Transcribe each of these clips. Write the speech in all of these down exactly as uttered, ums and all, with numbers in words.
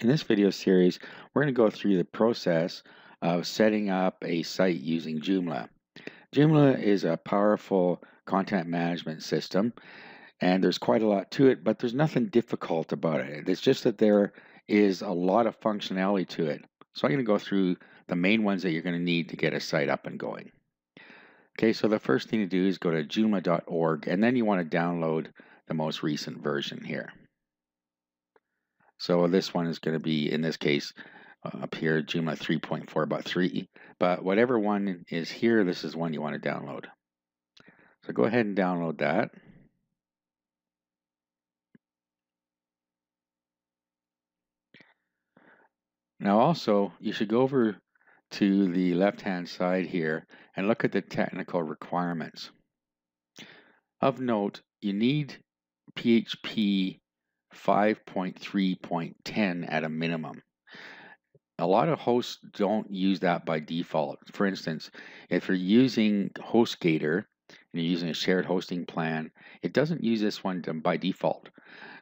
In this video series, we're going to go through the process of setting up a site using Joomla. Joomla is a powerful content management system, and there's quite a lot to it, but there's nothing difficult about it. It's just that there is a lot of functionality to it. So I'm going to go through the main ones that you're going to need to get a site up and going. Okay, so the first thing to do is go to joomla dot org, and then you want to download the most recent version here. So this one is going to be, in this case, uh, up here, Joomla three point four point three. But whatever one is here, this is one you want to download. So go ahead and download that. Now also, you should go over to the left-hand side here and look at the technical requirements. Of note, you need P H P five point three point ten at a minimum. A lot of hosts don't use that by default. For instance, if you're using HostGator and you're using a shared hosting plan, it doesn't use this one by default.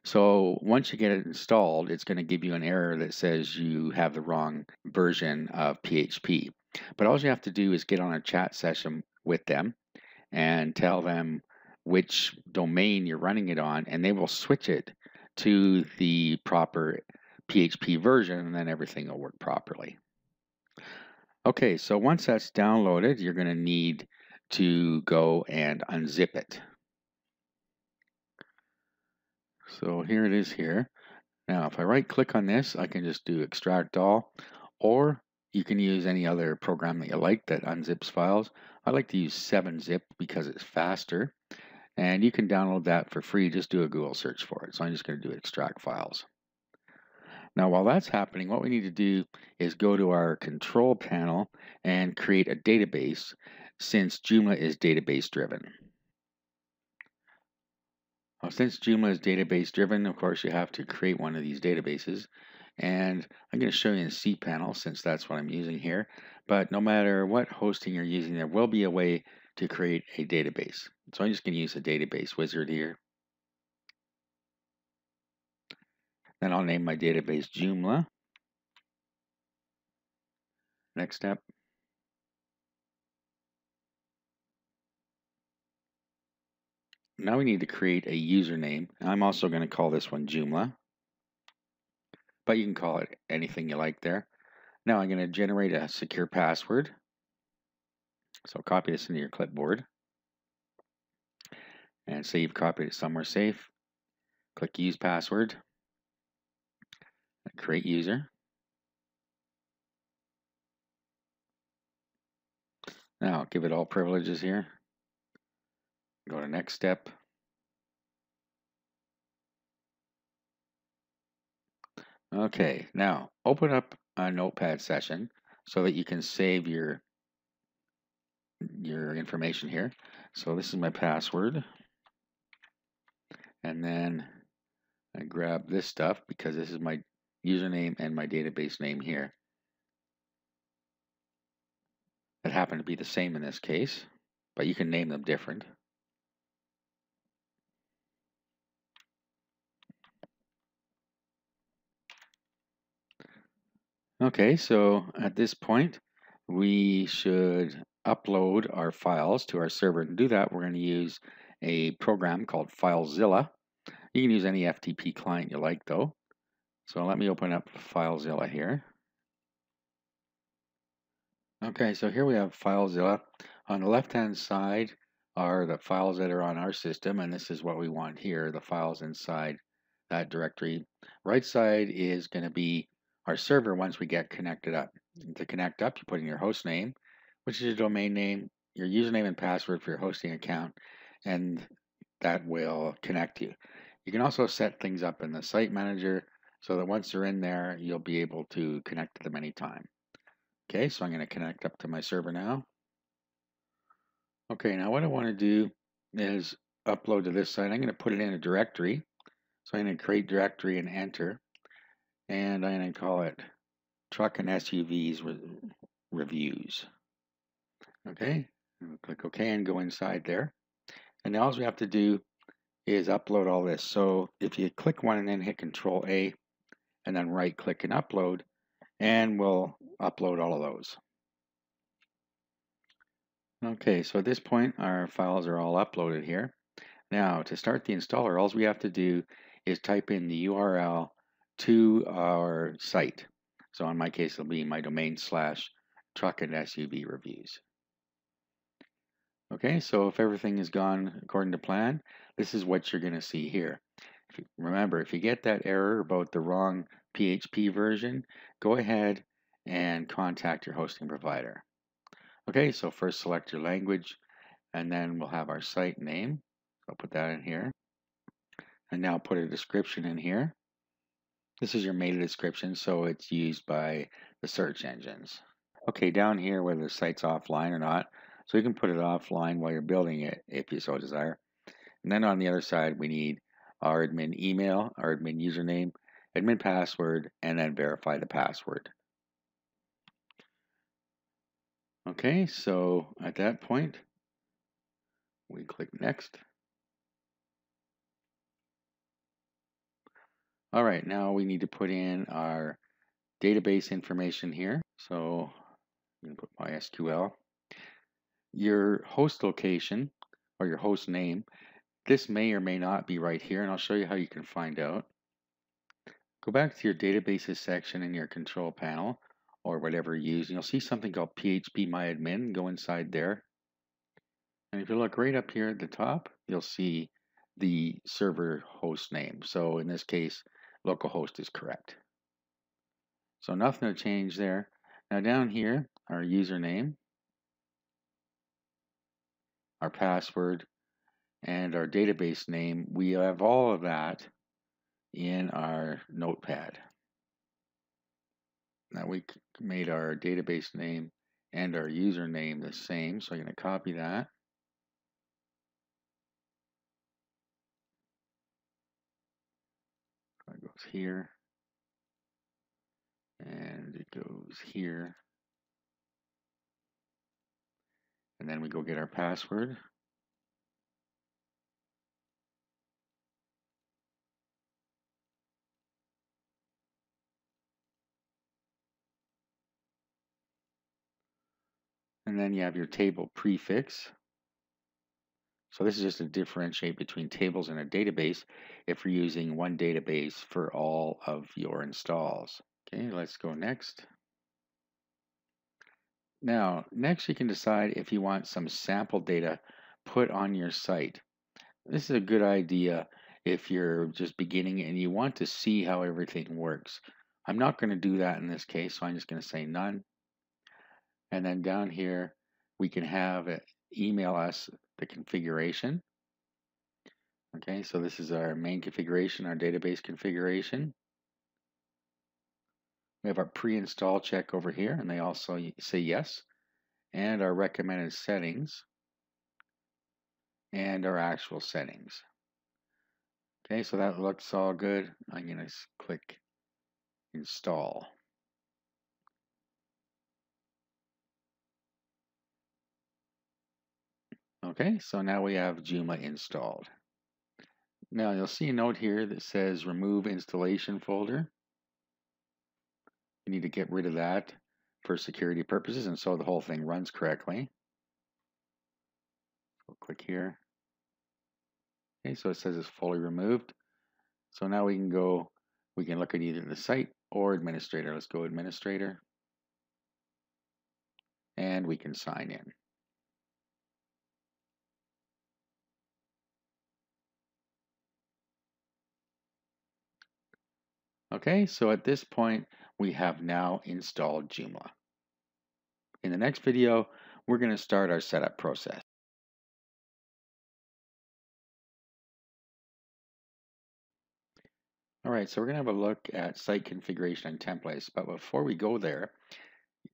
So once you get it installed, it's going to give you an error that says you have the wrong version of P H P. But all you have to do is get on a chat session with them and tell them which domain you're running it on, and they will switch it to the proper P H P version, and then everything will work properly. Okay, so once that's downloaded, you're going to need to go and unzip it. So here it is here. Now, if I right click on this, I can just do extract all, or you can use any other program that you like that unzips files. I like to use seven zip because it's faster. And you can download that for free. Just do a Google search for it. So I'm just going to do extract files. Now, while that's happening, what we need to do is go to our control panel and create a database, since Joomla is database driven. Now, since Joomla is database driven, of course, you have to create one of these databases. And I'm going to show you in cPanel, since that's what I'm using here. But no matter what hosting you're using, there will be a way to create a database. So I'm just going to use a database wizard here. Then I'll name my database Joomla. Next step. Now we need to create a username. I'm also going to call this one Joomla, but you can call it anything you like there. Now I'm going to generate a secure password. So copy this into your clipboard and say you've copied it somewhere safe. Click Use Password, Create User. Now give it all privileges here. Go to Next Step. Okay, now open up a Notepad session so that you can save your your information here. So this is my password, and then I grab this stuff because this is my username and my database name here. It happened to be the same in this case, but you can name them different. Okay, so at this point we should upload our files to our server. To do that, we're going to use a program called FileZilla. You can use any F T P client you like though. So let me open up FileZilla here. Okay, so here we have FileZilla. On the left-hand side are the files that are on our system, and this is what we want here, the files inside that directory. Right side is going to be our server once we get connected up. To connect up, you put in your host name, which is your domain name, your username and password for your hosting account, and that will connect you. You can also set things up in the site manager so that once you're in there, you'll be able to connect to them anytime. Okay, so I'm going to connect up to my server now. Okay, now what I want to do is upload to this site. I'm going to put it in a directory. So I'm going to create directory and enter, and I'm going to call it Truck and S U Vs re Reviews. Okay, we'll click OK and go inside there. And now all we have to do is upload all this. So if you click one and then hit Control A, and then right click and upload, and we'll upload all of those. Okay, so at this point our files are all uploaded here. Now to start the installer, all we have to do is type in the U R L to our site. So in my case, it'll be my domain slash truck and S U V reviews. Okay, so if everything has gone according to plan, this is what you're going to see here. If you, remember, if you get that error about the wrong P H P version, go ahead and contact your hosting provider. Okay, so first select your language, and then we'll have our site name. I'll put that in here. And now put a description in here. This is your meta description, so it's used by the search engines. Okay, down here whether the site's offline or not, so you can put it offline while you're building it if you so desire. And then on the other side, we need our admin email, our admin username, admin password, and then verify the password. Okay, so at that point, we click next. All right, now we need to put in our database information here. So I'm going to put MySQL. Your host location or your host name, this may or may not be right here, and I'll show you how you can find out. Go back to your databases section in your control panel or whatever you use, and you'll see something called phpMyAdmin. Go inside there, and if you look right up here at the top, you'll see the server host name. So in this case, localhost is correct. So nothing to change there. Now down here, our username, our password, and our database name, we have all of that in our notepad. Now we made our database name and our username the same, so I'm going to copy that. It goes here, and it goes here. And then we go get our password. And then you have your table prefix. So this is just to differentiate between tables in a database if we're using one database for all of your installs. Okay, let's go next. Now, next you can decide if you want some sample data put on your site. This is a good idea if you're just beginning and you want to see how everything works. I'm not going to do that in this case, so I'm just going to say none. And then down here, we can have it email us the configuration. Okay, so this is our main configuration, our database configuration. We have our pre-install check over here, and they also say yes, and our recommended settings, and our actual settings. Okay, so that looks all good. I'm going to click install. Okay, so now we have Joomla installed. Now you'll see a note here that says remove installation folder. You need to get rid of that for security purposes, and so the whole thing runs correctly. We'll click here. Okay, so it says it's fully removed. So now we can go, we can look at either the site or administrator. Let's go administrator. And we can sign in. Okay, so at this point, we have now installed Joomla. In the next video, we're going to start our setup process. All right, so we're going to have a look at site configuration and templates. But before we go there,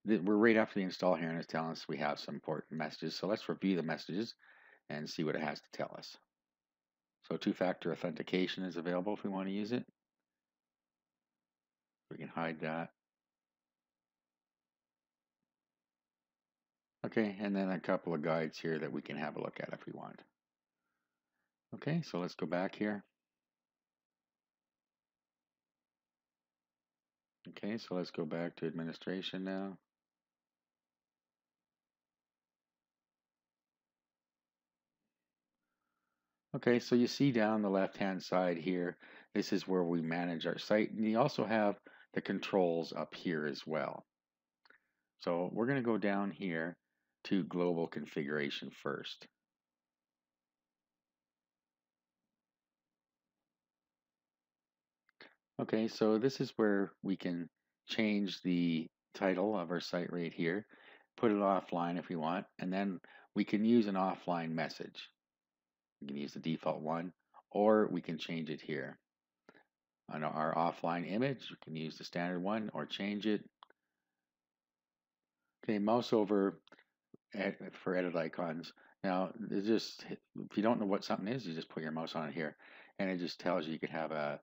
we're right after the install here, and it's telling us we have some important messages. So let's review the messages and see what it has to tell us. So two-factor authentication is available if we want to use it. We can hide that. Okay, and then a couple of guides here that we can have a look at if we want. Okay, so let's go back here. Okay, so let's go back to administration now. Okay, so you see down the left-hand side here, this is where we manage our site. And you also have the controls up here as well. So we're going to go down here to global configuration first. Okay, so this is where we can change the title of our site right here, put it offline if we want, and then we can use an offline message. We can use the default one, or we can change it here. On our offline image, you can use the standard one or change it. Okay, mouse over for edit icons. Now, it's just, if you don't know what something is, you just put your mouse on it here, and it just tells you you could have a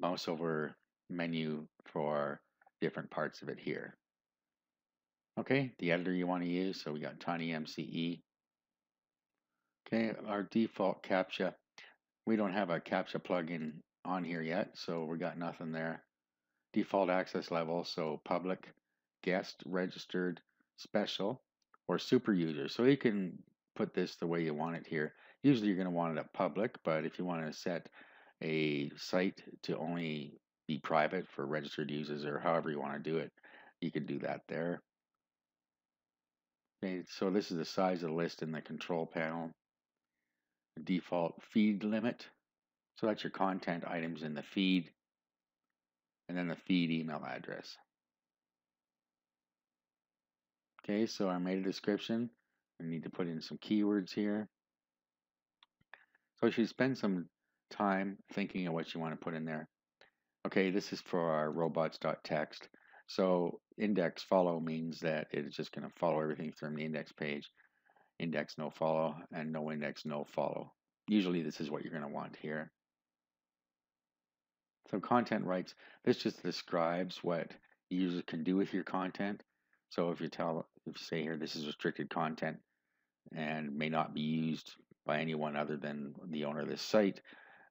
mouse over menu for different parts of it here. Okay, the editor you want to use, so we got TinyMCE. Okay, our default CAPTCHA. We don't have a CAPTCHA plugin on here yet, so we got nothing there. Default access level, so public, guest, registered, special, or super user. So you can put this the way you want it here. Usually you're going to want it at public, but if you want to set a site to only be private for registered users or however you want to do it, you can do that there. Okay, so this is the size of the list in the control panel. Default feed limit, so that's your content items in the feed, and then the feed email address. Okay, so our meta description, we need to put in some keywords here. So you should spend some time thinking of what you want to put in there. Okay, this is for our robots.txt. So index follow means that it's just going to follow everything from the index page. Index no follow, and no index no follow. Usually this is what you're going to want here. So content rights, this just describes what users can do with your content. So if you tell, if you say here, this is restricted content and may not be used by anyone other than the owner of this site,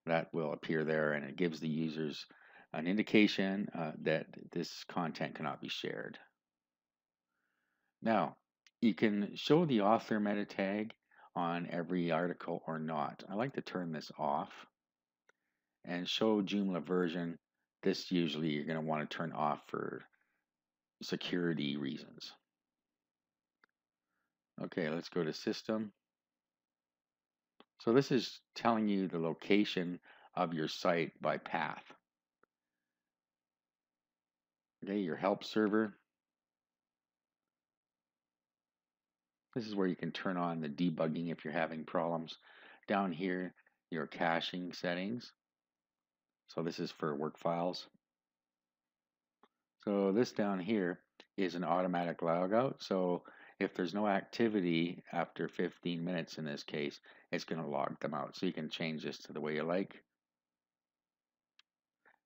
that will appear there, and it gives the users an indication uh, that this content cannot be shared. Now, you can show the author meta tag on every article or not. I like to turn this off, and show Joomla version. This usually you're going to want to turn off for security reasons. Okay, let's go to system. So this is telling you the location of your site by path. Okay, your help server. This is where you can turn on the debugging if you're having problems. Down here, your caching settings. So this is for work files. So this down here is an automatic logout. So if there's no activity after fifteen minutes in this case, it's going to log them out. So you can change this to the way you like.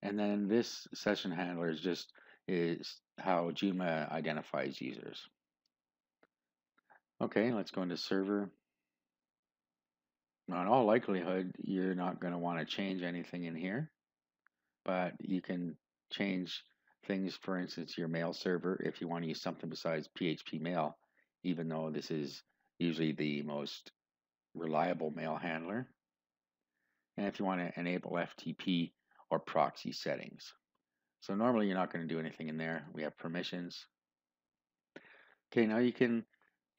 And then this session handler is just is how Joomla identifies users. Okay, let's go into server. Now, in all likelihood, you're not going to want to change anything in here, but you can change things, for instance, your mail server, if you want to use something besides P H P mail, even though this is usually the most reliable mail handler. And if you want to enable F T P or proxy settings. So normally you're not going to do anything in there. We have permissions. Okay, now you can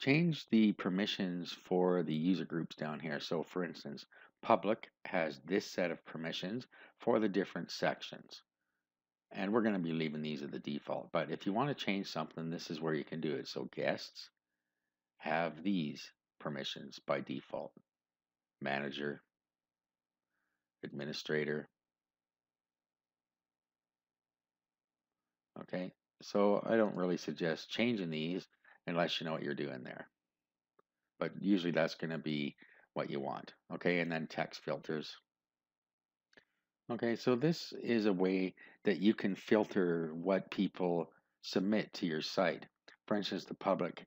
change the permissions for the user groups down here. So for instance, public has this set of permissions for the different sections. And we're going to be leaving these at the default. But if you want to change something, this is where you can do it. So guests have these permissions by default. Manager, administrator. Okay, so I don't really suggest changing these unless you know what you're doing there. But usually that's going to be what you want. Okay, and then text filters. Okay, so this is a way that you can filter what people submit to your site. For instance, the public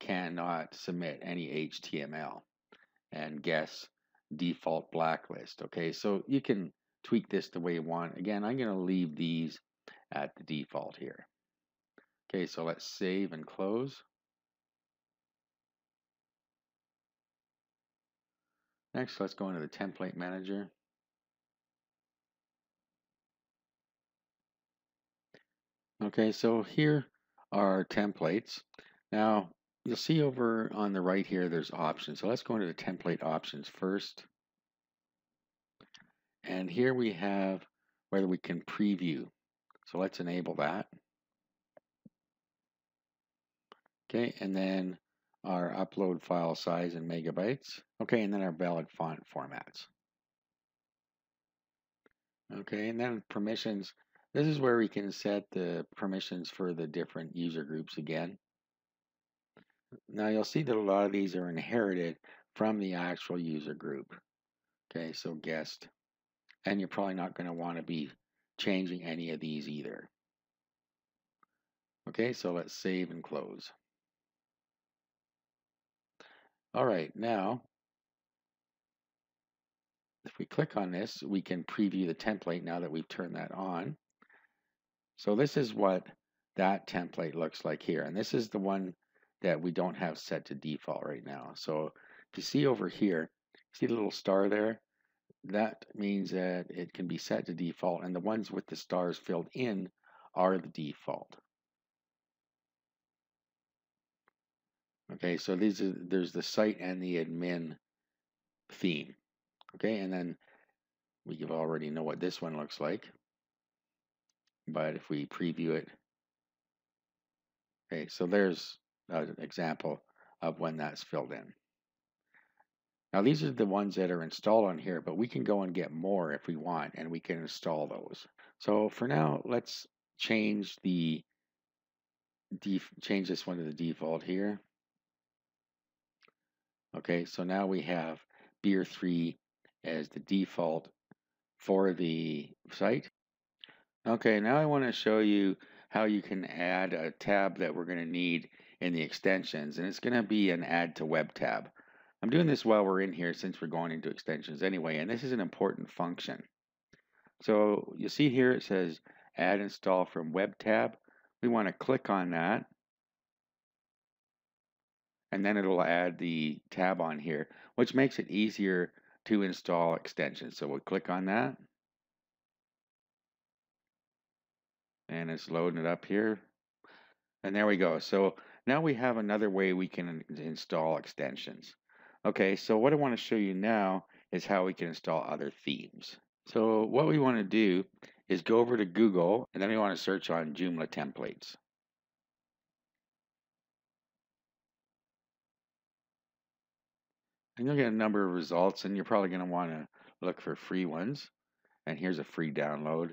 cannot submit any H T M L, and guess default blacklist. Okay, so you can tweak this the way you want. Again, I'm going to leave these at the default here. Okay, so let's save and close. Next, let's go into the template manager. Okay, so here are our templates. Now, you'll see over on the right here, there's options. So let's go into the template options first. And here we have whether we can preview. So let's enable that. Okay, and then our upload file size in megabytes. Okay, and then our valid font formats. Okay, and then permissions. This is where we can set the permissions for the different user groups again. Now you'll see that a lot of these are inherited from the actual user group. Okay, so guest. And you're probably not going to want to be changing any of these either. Okay, so let's save and close. All right, now, if we click on this, we can preview the template now that we've turned that on. So this is what that template looks like here. And this is the one that we don't have set to default right now. So if you see over here, see the little star there? That means that it can be set to default, and the ones with the stars filled in are the default. Okay, so these are, there's the site and the admin theme. Okay, and then we already know what this one looks like. But if we preview it, okay, so there's an example of when that's filled in. Now these are the ones that are installed on here, but we can go and get more if we want, and we can install those. So for now, let's change the def change this one to the default here. Okay, so now we have Beez three as the default for the site. Okay, now I want to show you how you can add a tab that we're going to need in the extensions, and it's going to be an add to web tab. I'm doing this while we're in here since we're going into extensions anyway, and this is an important function. So you see here it says add install from web tab. We want to click on that, and then it'll add the tab on here, which makes it easier to install extensions. So we'll click on that, and it's loading it up here, and there we go. So now we have another way we can install extensions. Okay, so what I want to show you now is how we can install other themes. So what we want to do is go over to Google, and then we want to search on Joomla templates. And you'll get a number of results, and you're probably going to want to look for free ones. And here's a free download.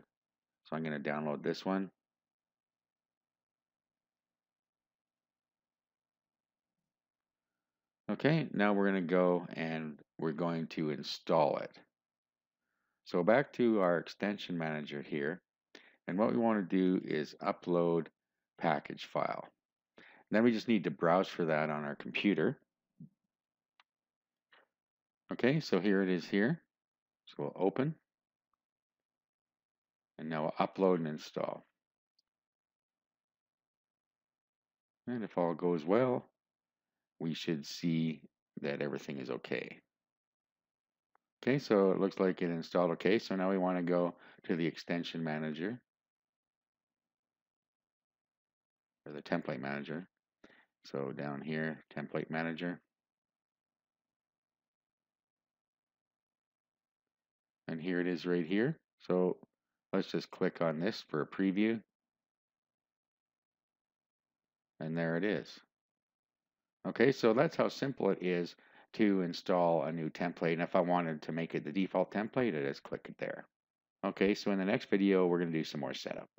So I'm going to download this one. Okay, now we're going to go and we're going to install it. So back to our extension manager here. And what we want to do is upload package file. And then we just need to browse for that on our computer. Okay, so here it is here. So we'll open. And now we'll upload and install. And if all goes well, we should see that everything is okay. Okay, so it looks like it installed okay. So now we want to go to the extension manager, or the template manager. So down here, template manager. And here it is right here. So let's just click on this for a preview. And there it is. Okay, so that's how simple it is to install a new template. And if I wanted to make it the default template, I just click it there. Okay, so in the next video, we're going to do some more setup.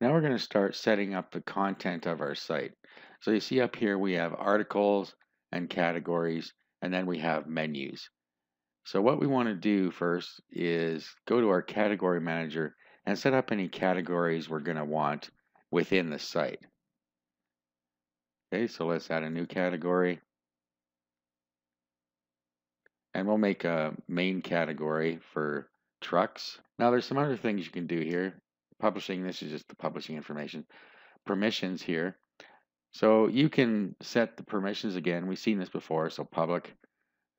Now we're going to start setting up the content of our site. So you see up here, we have articles and categories, and then we have menus. So what we want to do first is go to our category manager and set up any categories we're going to want within the site. Okay, so let's add a new category. and we'll make a main category for trucks. Now there's some other things you can do here. Publishing, this is just the publishing information. Permissions here. So you can set the permissions again. We've seen this before, so public,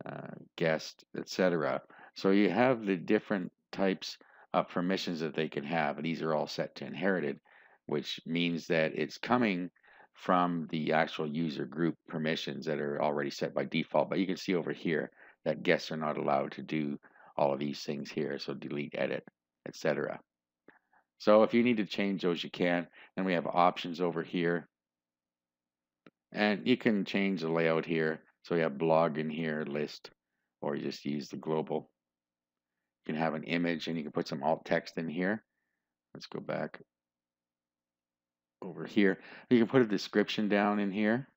uh, guest, et cetera. So you have the different types of permissions that they can have, and these are all set to inherited, which means that it's coming from the actual user group permissions that are already set by default. But you can see over here that guests are not allowed to do all of these things here, so delete, edit, et cetera. So if you need to change those, you can. Then we have options over here, and you can change the layout here. So you have blog in here, list, or you just use the global. You can have an image, and you can put some alt text in here. Let's go back over here. You can put a description down in here,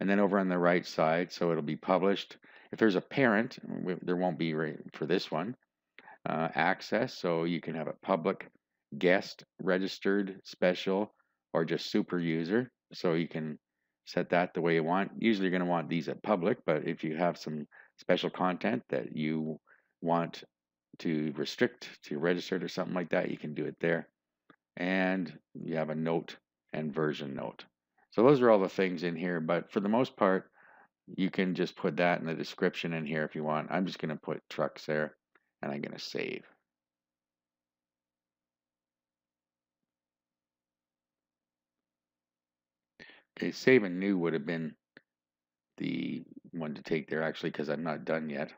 and then over on the right side, so it'll be published. If there's a parent, there won't be for this one, uh, access, so you can have it public, guest, registered, special, or just super user. So you can set that the way you want. Usually you're going to want these at public, but if you have some special content that you want to restrict to registered or something like that, you can do it there. And you have a note and version note. So those are all the things in here, but for the most part, you can just put that in the description in here if you want. I'm just going to put trucks there, and I'm going to save. Okay, save and new would have been the one to take there actually, because I'm not done yet.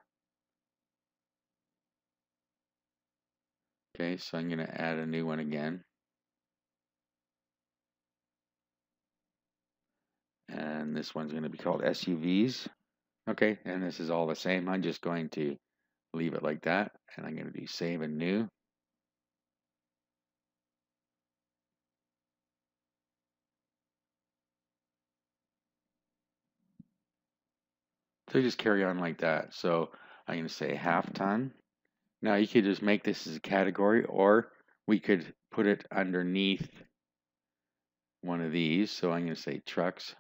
Okay, so I'm going to add a new one again. And this one's going to be called S U Vs. Okay, and this is all the same. I'm just going to leave it like that. And I'm going to do save and new. So just carry on like that. So I'm going to say half ton. Now you could just make this as a category, or we could put it underneath one of these. So I'm going to say trucks.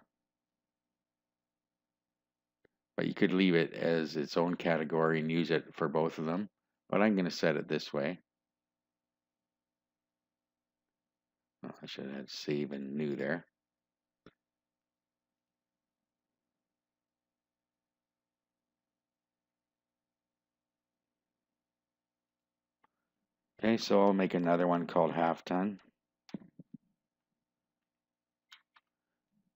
But you could leave it as its own category and use it for both of them. But I'm going to set it this way. Oh, I should have had save and new there. Okay, so I'll make another one called half ton.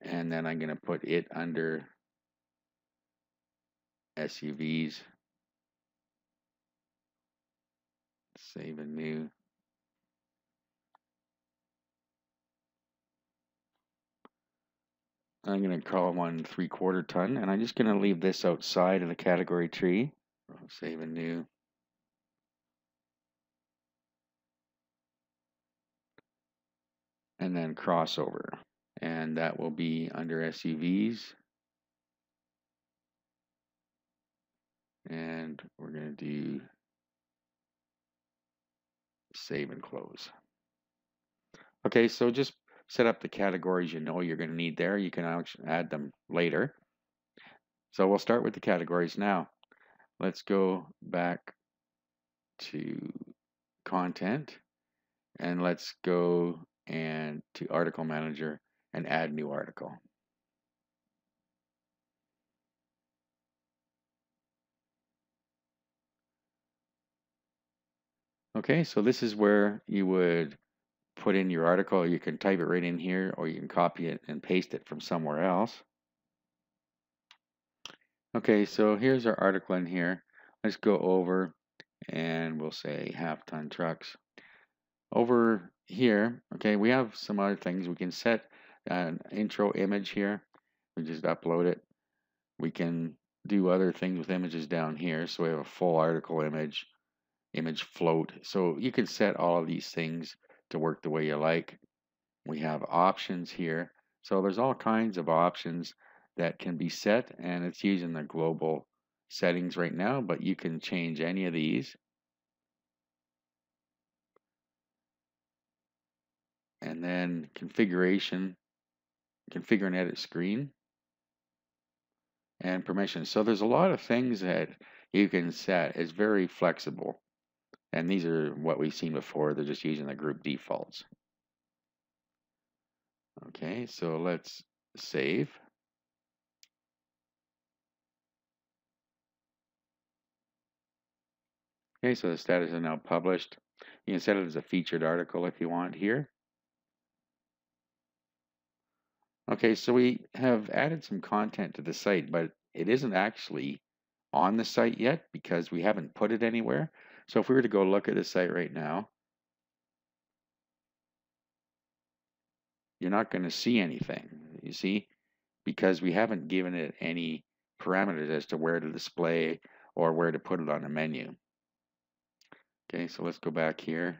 And then I'm going to put it under S U Vs. Save and new. I'm going to call one three quarter ton, and I'm just going to leave this outside of the category tree. Save and new. And then crossover, and that will be under S U Vs. And we're going to do save and close. Okay, so just set up the categories you know you're going to need there. You can add them later. So we'll start with the categories now. Let's go back to content, and let's go and to article manager and add new article. Okay, so this is where you would put in your article. You can type it right in here, or you can copy it and paste it from somewhere else. Okay, so here's our article in here. Let's go over, and we'll say half ton trucks. Over here, okay, we have some other things. We can set an intro image here. We just upload it. We can do other things with images down here. So we have a full article image, image float. So you can set all of these things to work the way you like. We have options here. So there's all kinds of options that can be set, and it's using the global settings right now, but you can change any of these. And then configuration, configure and edit screen, and permissions. So there's a lot of things that you can set. It's very flexible. And these are what we've seen before. They're just using the group defaults. Okay, so let's save. Okay, so the status is now published. You can set it as a featured article if you want here. Okay, so we have added some content to the site, but it isn't actually on the site yet because we haven't put it anywhere. So if we were to go look at the site right now, you're not going to see anything, you see, because we haven't given it any parameters as to where to display or where to put it on a menu. Okay, so let's go back here.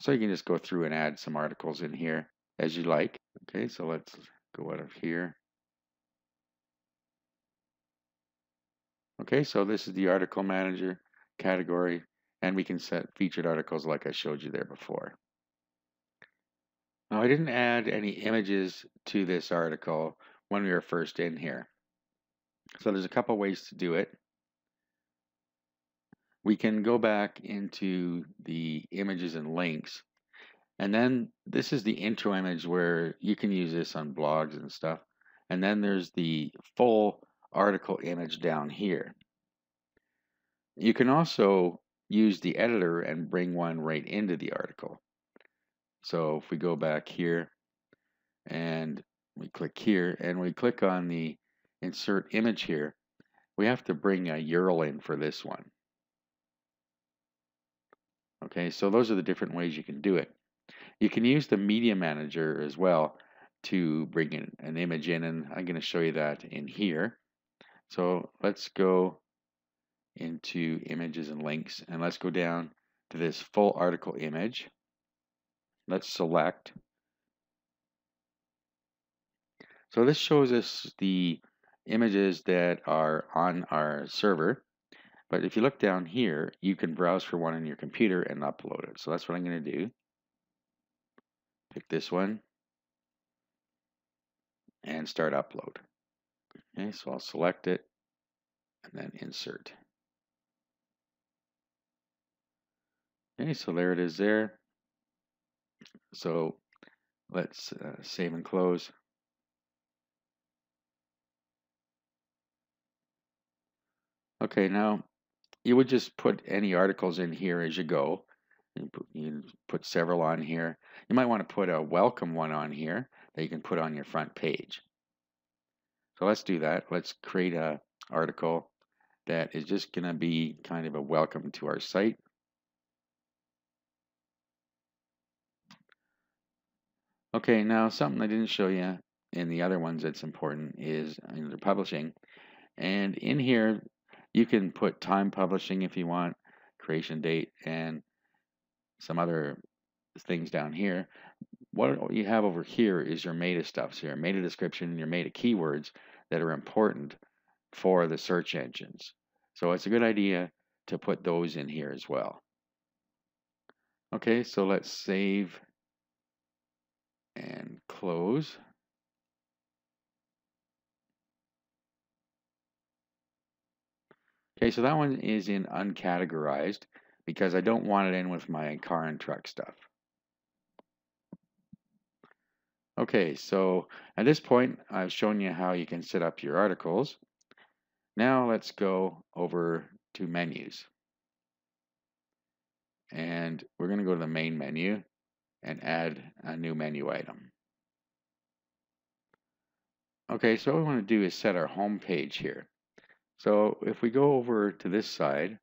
So you can just go through and add some articles in here as you like. Okay, so let's go out of here. Okay, so this is the article manager category, and we can set featured articles like I showed you there before. Now, I didn't add any images to this article when we were first in here. So there's a couple ways to do it. We can go back into the images and links. And then this is the intro image where you can use this on blogs and stuff. And then there's the full article image down here. You can also use the editor and bring one right into the article. So if we go back here and we click here and we click on the insert image here, we have to bring a U R L in for this one. Okay, so those are the different ways you can do it. You can use the media manager as well to bring in an image in, and I'm going to show you that in here. So let's go into images and links, and let's go down to this full article image. Let's select. So this shows us the images that are on our server. But if you look down here, you can browse for one on your computer and upload it. So that's what I'm going to do. Pick this one and start upload. Okay, so I'll select it and then insert. Okay, so there it is there. So let's uh, save and close. Okay, now you would just put any articles in here as you go. You put, you put several on here. You might want to put a welcome one on here that you can put on your front page. So let's do that. Let's create an article that is just going to be kind of a welcome to our site. Okay, now something I didn't show you in the other ones that's important is under publishing. And in here, you can put time publishing if you want, creation date, and some other things down here. What you have over here is your meta stuff. So your meta description and your meta keywords that are important for the search engines. So it's a good idea to put those in here as well. Okay, so let's save and close. Okay, so that one is in uncategorized because I don't want it in with my car and truck stuff. Okay, so at this point, I've shown you how you can set up your articles. Now let's go over to menus. And we're going to go to the main menu and add a new menu item. Okay, so what we want to do is set our home page here. So if we go over to this side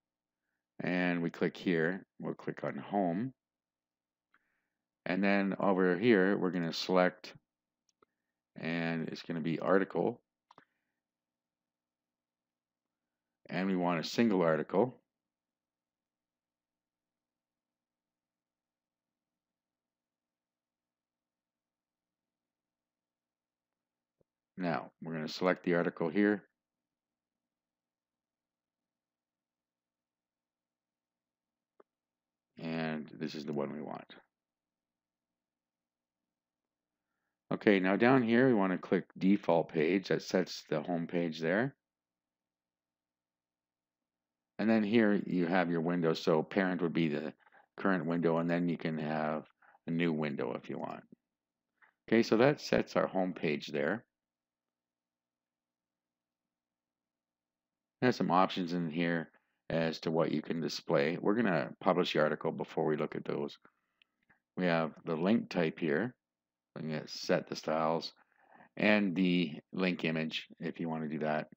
and we click here, we'll click on home. And then over here, we're going to select, and it's going to be article. And we want a single article. Now, we're going to select the article here. And this is the one we want. Okay, now down here, we want to click default page. That sets the home page there. And then here you have your window. So parent would be the current window, and then you can have a new window if you want. Okay, so that sets our home page there. There's some options in here as to what you can display. We're going to publish the article before we look at those. We have the link type here. I'm going to set the styles and the link image if you want to do that.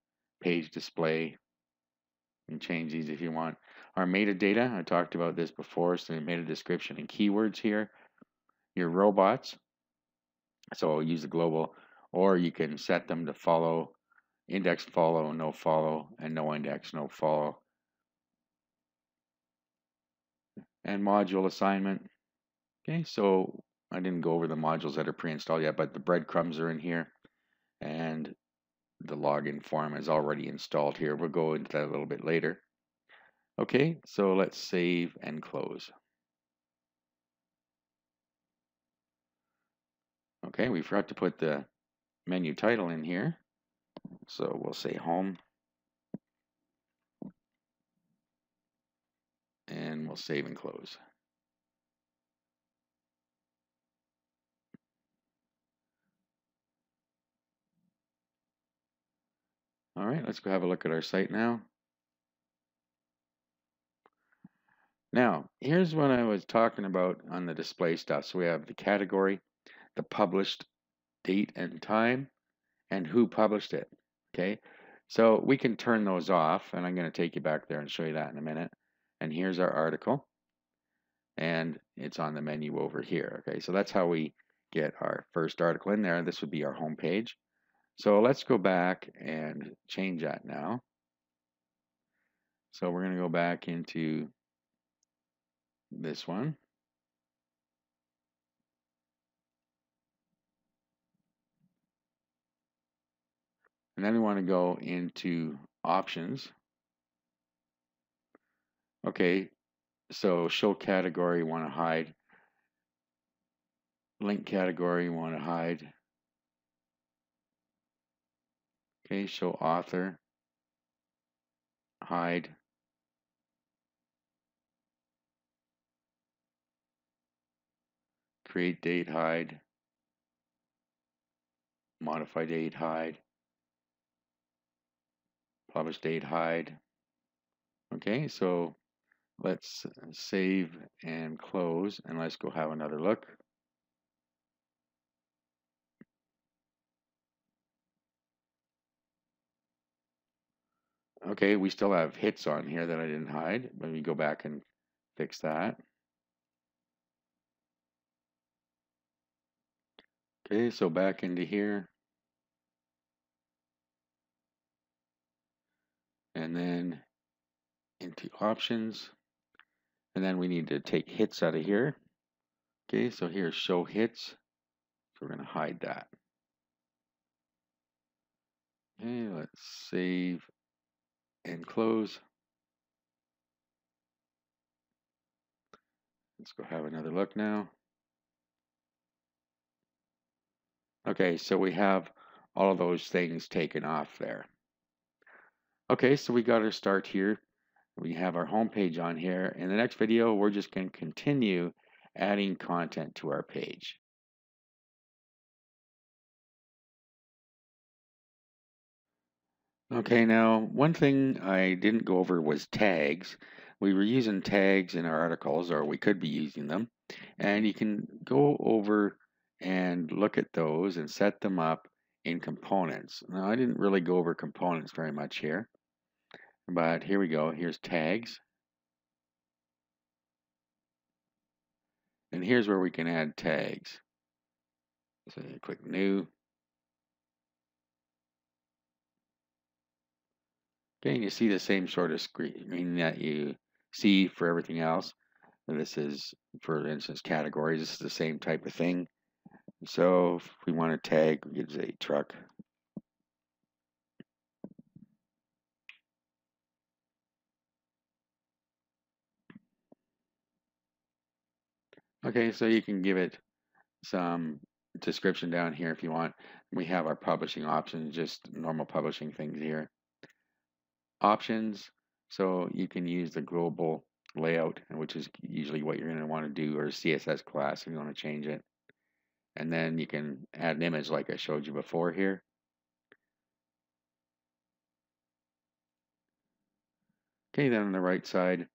Page display. You can change these if you want. Our metadata, I talked about this before, so meta description and keywords here. Your robots. So use the global, or you can set them to follow, index follow, no follow, and no index, no follow. And module assignment. Okay, so I didn't go over the modules that are pre-installed yet, but the breadcrumbs are in here, and the login form is already installed here. We'll go into that a little bit later. Okay, so let's save and close. Okay, we forgot to put the menu title in here. So we'll say home. And we'll save and close. All right, let's go have a look at our site now. Now, here's what I was talking about on the display stuff. So we have the category, the published date and time, and who published it. Okay, so we can turn those off, and I'm going to take you back there and show you that in a minute. And here's our article, and it's on the menu over here. Okay, so that's how we get our first article in there. This would be our home page. So let's go back and change that now. So we're going to go back into this one. And then we want to go into options. Okay, so show category, you want to hide. Link category, you want to hide. Okay, show author, hide. Create date, hide. Modify date, hide. Publish date, hide. Okay, so let's save and close, and let's go have another look. Okay, we still have hits on here that I didn't hide. Let me go back and fix that. Okay, so back into here. And then into options, and then we need to take hits out of here. Okay, so here's show hits, so we're going to hide that. Okay, let's save and close. Let's go have another look now. Okay, so we have all of those things taken off there. Okay, so we got our start here. We have our home page on here. In the next video, we're just going to continue adding content to our page. Okay, now one thing I didn't go over was tags. We were using tags in our articles, or we could be using them. And you can go over and look at those and set them up in components. Now, I didn't really go over components very much here. But here we go. Here's tags. And here's where we can add tags. So click new. Okay, and you see the same sort of screen that you see for everything else. And this is, for instance, categories. This is the same type of thing. So if we want to tag, we could say truck. Okay, so you can give it some description down here if you want. We have our publishing options, just normal publishing things here. Options, So you can use the global layout, which is usually what you're going to want to do, or C S S class if you want to change it. And then you can add an image like I showed you before here. Okay, then on the right side,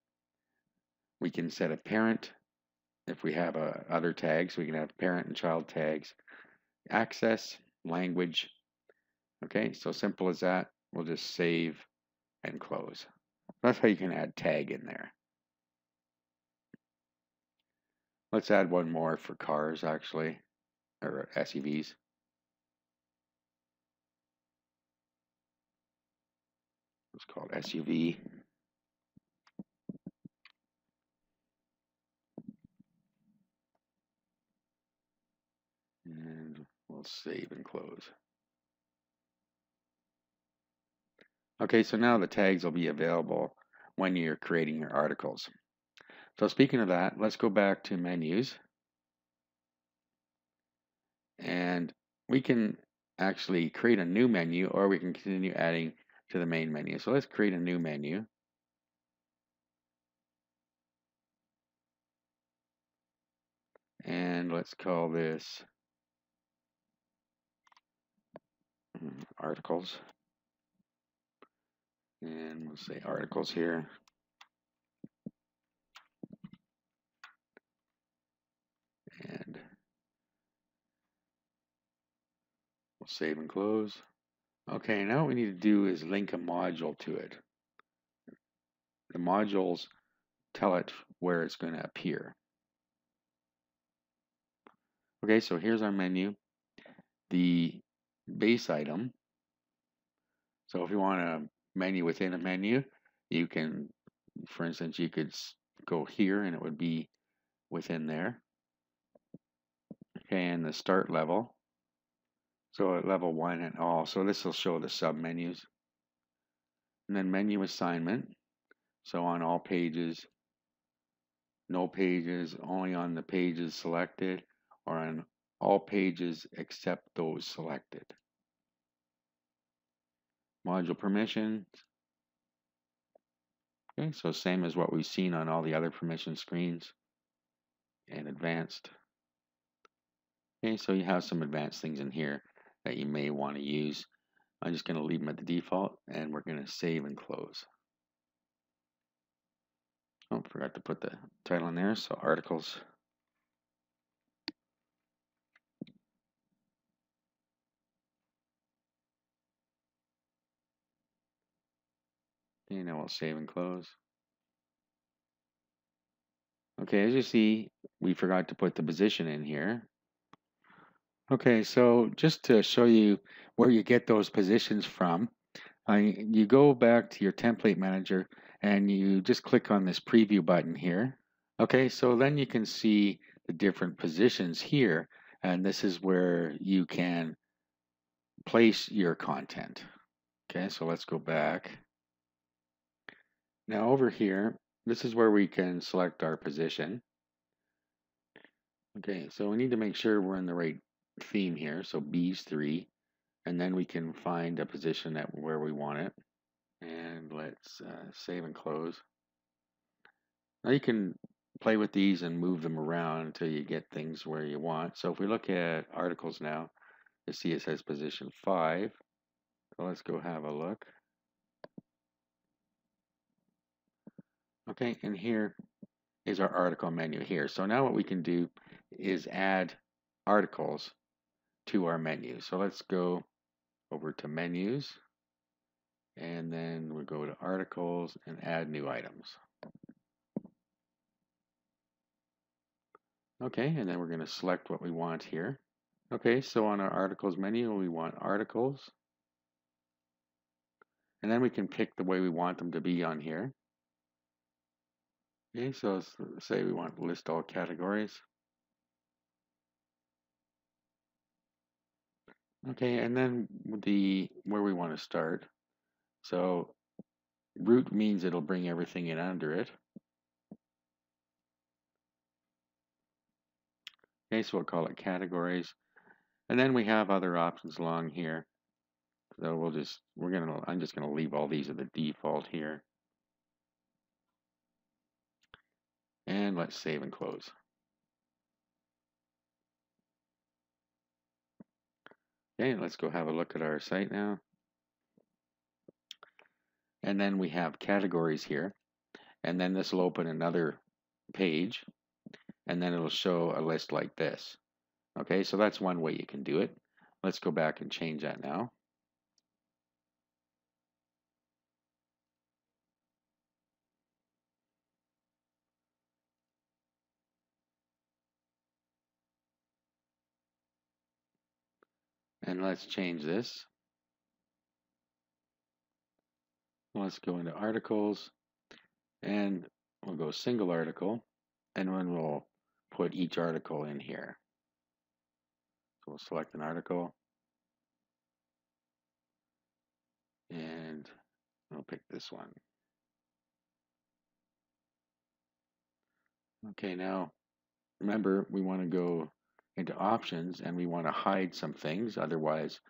we can set a parent if we have a other tags. We can have parent and child tags, access, language. Okay, so simple as that. We'll just save and close. That's how you can add tag in there. Let's add one more for cars, actually, or S U Vs. It's called S U V. And we'll save and close. Okay, so now the tags will be available when you're creating your articles. So speaking of that, let's go back to menus. And we can actually create a new menu, or we can continue adding to the main menu. So let's create a new menu. And let's call this articles. And we'll say articles here. And we'll save and close. Okay, now what we need to do is link a module to it. The modules tell it where it's going to appear. Okay, so here's our menu. The base item. So if you want to menu within a menu, you can, for instance, you could go here and it would be within there. Okay, and the start level, so at level one and all, so this will show the sub menus. And then menu assignment, so on all pages, no pages, only on the pages selected, or on all pages except those selected. Module permissions. Okay, so same as what we've seen on all the other permission screens, and advanced. Okay, so you have some advanced things in here that you may want to use. I'm just going to leave them at the default, and we're going to save and close. Oh, forgot to put the title in there, so articles. And now we'll save and close. Okay, as you see, we forgot to put the position in here. Okay, so just to show you where you get those positions from, I, you go back to your template manager and you just click on this preview button here. Okay, so then you can see the different positions here, and this is where you can place your content. Okay, so let's go back. Now over here, this is where we can select our position. Okay, so we need to make sure we're in the right theme here, so Beez three, and then we can find a position at where we want it. And let's uh, save and close. Now you can play with these and move them around until you get things where you want. So if we look at articles now, you see it says position five. So let's go have a look. Okay, and here is our article menu here. So now what we can do is add articles to our menu. So let's go over to menus, and then we'll go to articles and add new items. Okay, and then we're going to select what we want here. Okay, so on our articles menu, we want articles. And then we can pick the way we want them to be on here. Okay, so let's say we want to list all categories. Okay, and then the where we want to start. So root means it'll bring everything in under it. Okay, so we'll call it categories. And then we have other options along here. So we'll just we're gonna I'm just gonna leave all these at the default here. And let's save and close. Okay, let's go have a look at our site now. And then we have categories here. And then this will open another page. And then it'll show a list like this. Okay, so that's one way you can do it. Let's go back and change that now. And let's change this. Let's go into articles and we'll go single article, and then we'll put each article in here. So we'll select an article and we'll pick this one. Okay, now remember we want to go into options and we want to hide some things, otherwise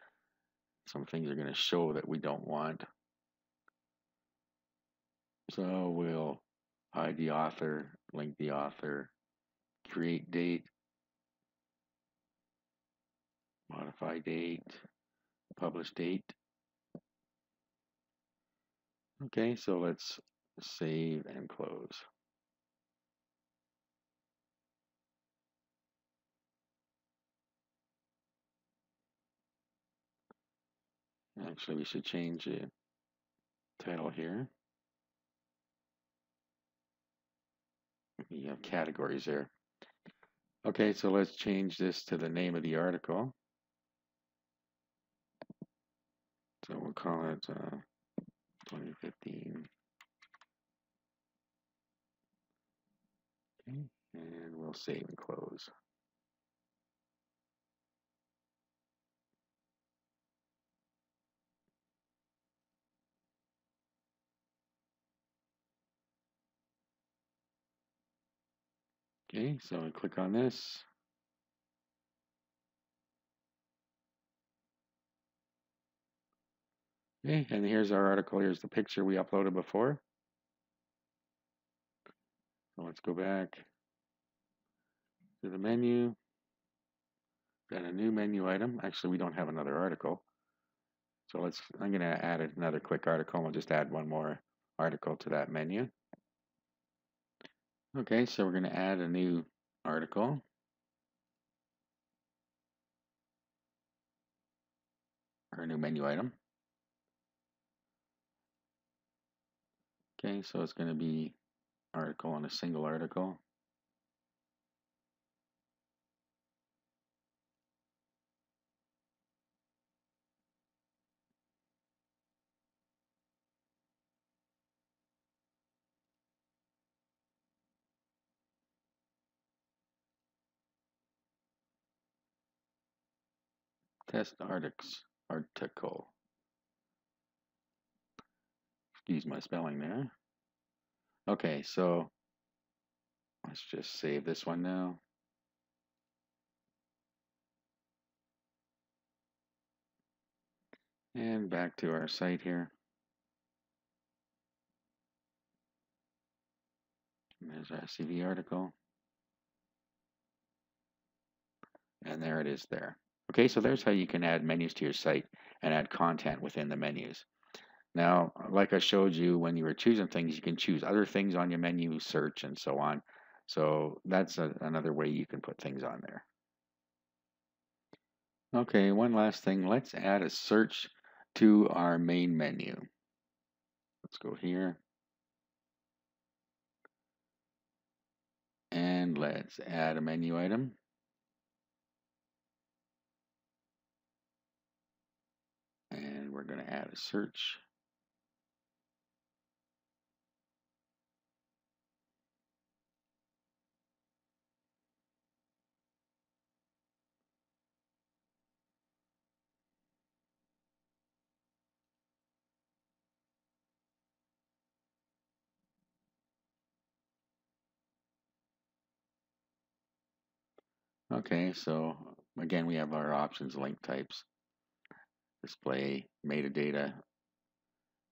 some things are going to show that we don't want. So we'll hide the author, link the author, create date, modify date, publish date. Okay, so let's save and close. Actually, we should change the title here. We have categories there. Okay, so let's change this to the name of the article. So we'll call it uh, twenty fifteen. Okay, and we'll save and close. Okay, so I click on this. Okay, and here's our article. Here's the picture we uploaded before. So let's go back to the menu. Got a new menu item. Actually, we don't have another article. So let's, I'm going to add another quick article. And we'll just add one more article to that menu. Okay, so we're going to add a new article. Or a new menu item. Okay, so it's going to be article on a single article. Test articles, article. Excuse my spelling there. Okay, so let's just save this one now. And back to our site here. And there's our S C V article. And there it is there. Okay, so there's how you can add menus to your site and add content within the menus. Now, like I showed you, when you were choosing things, you can choose other things on your menu, search, and so on. So that's a, another way you can put things on there. Okay, one last thing. Let's add a search to our main menu. Let's go here. And let's add a menu item. And we're going to add a search. Okay, so again, we have our options, link types, display, metadata.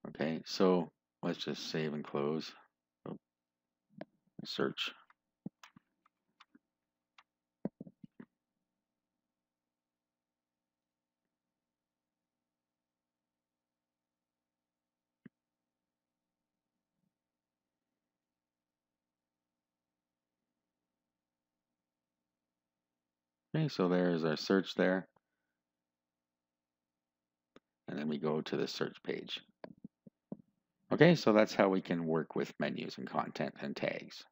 Okay, so let's just save and close. Oh, search. Okay, so there's our search there. And then we go to the search page. Okay, so that's how we can work with menus and content and tags.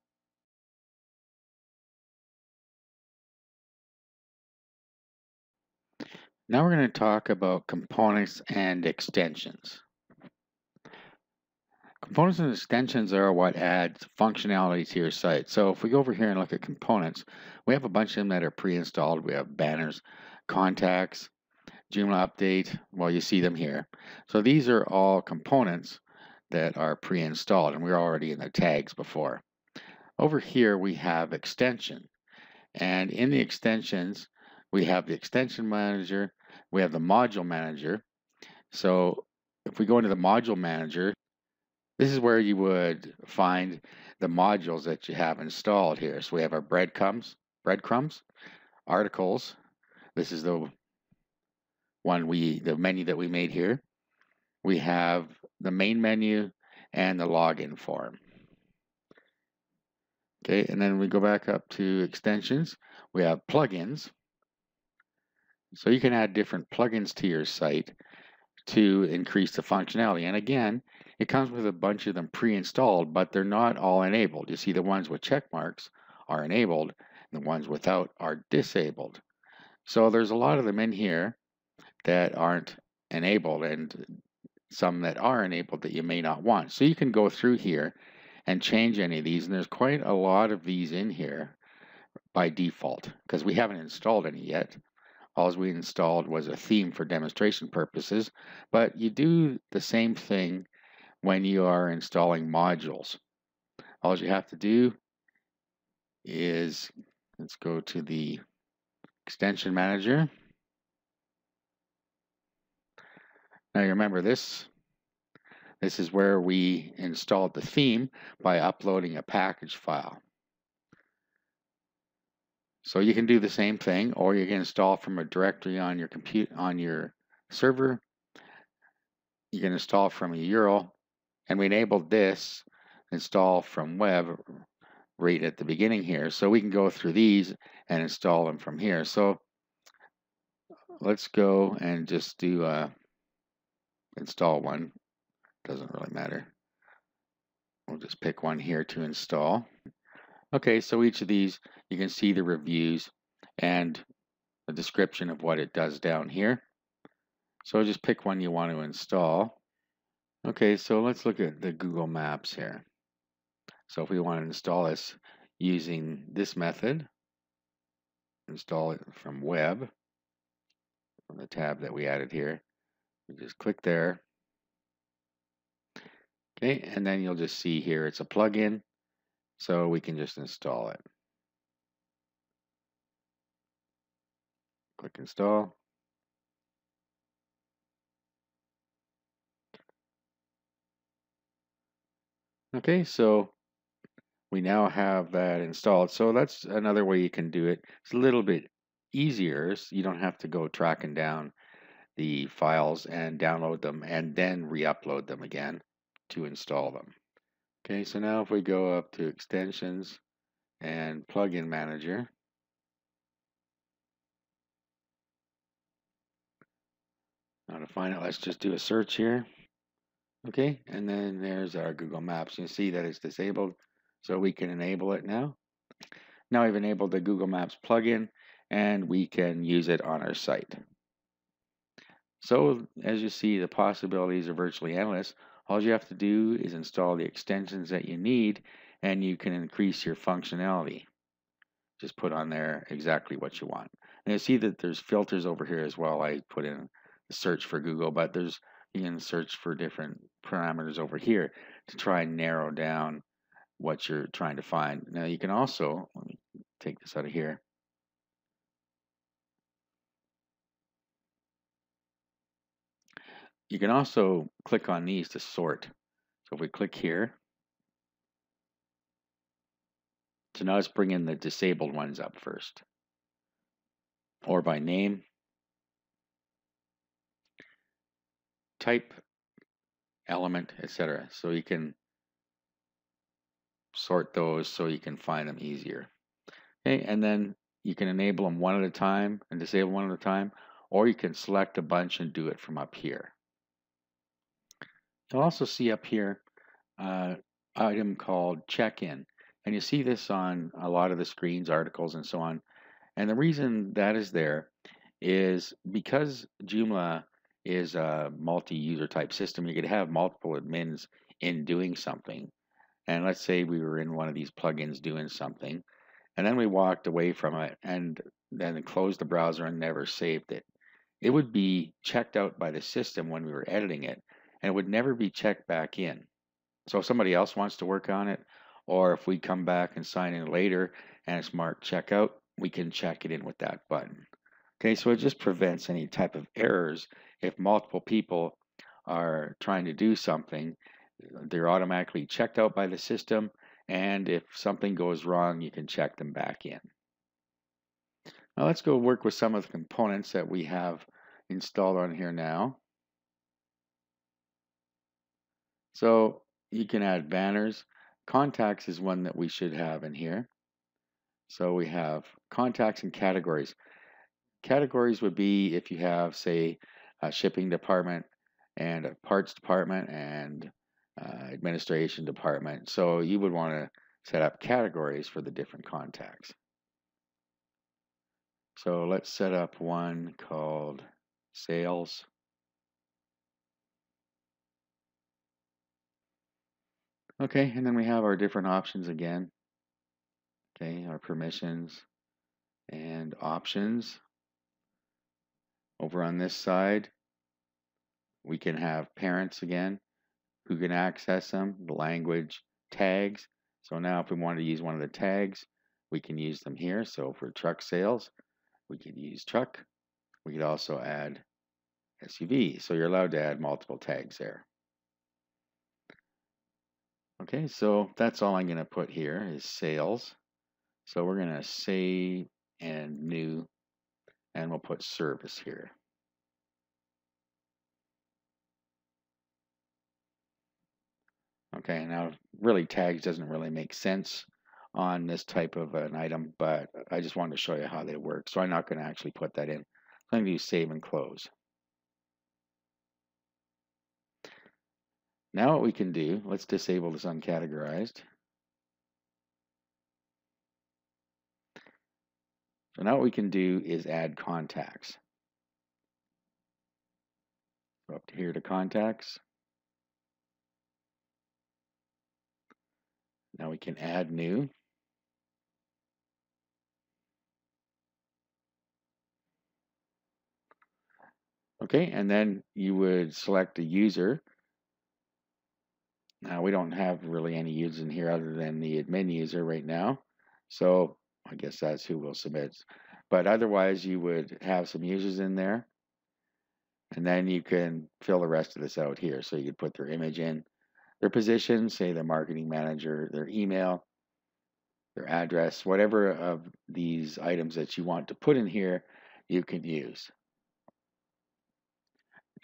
Now we're going to talk about components and extensions. Components and extensions are what add functionality to your site. So if we go over here and look at components, we have a bunch of them that are pre-installed. We have banners, contacts, Joomla update. Well, you see them here. So these are all components that are pre-installed, and we're already in the tags before. Over here, we have extension. And in the extensions, we have the extension manager, we have the module manager. So if we go into the module manager, this is where you would find the modules that you have installed here. So we have our breadcrumbs, breadcrumbs, articles. This is the one we, the menu that we made here. We have the main menu and the login form. Okay, and then we go back up to extensions. We have plugins. So you can add different plugins to your site to increase the functionality. And again, it comes with a bunch of them pre-installed, but they're not all enabled. You see the ones with check marks are enabled, and the ones without are disabled. So there's a lot of them in here that aren't enabled and some that are enabled that you may not want. So you can go through here and change any of these. And there's quite a lot of these in here by default because we haven't installed any yet. All we installed was a theme for demonstration purposes, but you do the same thing when you are installing modules. All you have to do is, let's go to the extension manager. Now you remember this, this is where we installed the theme by uploading a package file. So you can do the same thing, or you can install from a directory on your compute on your server. You can install from a U R L, and we enabled this install from web right at the beginning here. So we can go through these and install them from here. So let's go and just do uh, install one. Doesn't really matter. We'll just pick one here to install. Okay, so each of these, you can see the reviews and a description of what it does down here. So just pick one you want to install. Okay, so let's look at the Google Maps here. So if we want to install this using this method, install it from web, from the tab that we added here, we just click there. Okay, and then you'll just see here it's a plugin. So we can just install it. Click install. Okay, so we now have that installed. So that's another way you can do it. It's a little bit easier. So you don't have to go tracking down the files and download them and then re-upload them again to install them. Okay, so now if we go up to extensions and plugin manager, now to find it, let's just do a search here. Okay, and then there's our Google Maps. You see that it's disabled, so we can enable it now. Now we've enabled the Google Maps plugin, and we can use it on our site. So as you see, the possibilities are virtually endless. All you have to do is install the extensions that you need, and you can increase your functionality. Just put on there exactly what you want. And you see that there's filters over here as well. I put in a search for Google, but there's you can search for different parameters over here to try and narrow down what you're trying to find. Now you can also, let me take this out of here. You can also click on these to sort. So if we click here, so now let's bring in the disabled ones up first, or by name, type, element, et cetera. So you can sort those so you can find them easier. Okay, and then You can enable them one at a time and disable one at a time, or you can select a bunch and do it from up here. You'll also see up here uh, item called check-in, and you see this on a lot of the screens, articles, and so on. And the reason that is there is because Joomla is a multi-user type system, you could have multiple admins in doing something. And let's say we were in one of these plugins doing something, and then we walked away from it and then closed the browser and never saved it. It would be checked out by the system when we were editing it, and it would never be checked back in. So if somebody else wants to work on it, or if we come back and sign in later and it's marked checkout, we can check it in with that button. Okay, so it just prevents any type of errors. If multiple people are trying to do something, they're automatically checked out by the system, and if something goes wrong, you can check them back in. Now let's go work with some of the components that we have installed on here now. So you can add banners. Contacts is one that we should have in here. So we have contacts and categories. Categories would be if you have, say, a shipping department and a parts department and uh, administration department. So you would want to set up categories for the different contacts. So let's set up one called sales. Okay, and then we have our different options again. Okay, our permissions and options. Over on this side, we can have parents again, who can access them, the language, tags. So now if we wanted to use one of the tags, we can use them here. So for truck sales, we could use truck. We could also add S U V. So you're allowed to add multiple tags there. Okay, so that's all I'm going to put here is sales. So we're going to save and new, and we'll put service here. Okay, now really tags doesn't really make sense on this type of an item, but I just wanted to show you how they work, so I'm not going to actually put that in. I'm going to do save and close. Now what we can do, let's disable this uncategorized. So now what we can do is add contacts. Go up to here to contacts. Now we can add new. Okay, and then you would select a user. Now we don't have really any users in here other than the admin user right now. So I guess that's who will submit. But otherwise you would have some users in there. And then you can fill the rest of this out here. So you could put their image in, their position, say their marketing manager, their email, their address, whatever of these items that you want to put in here, you can use.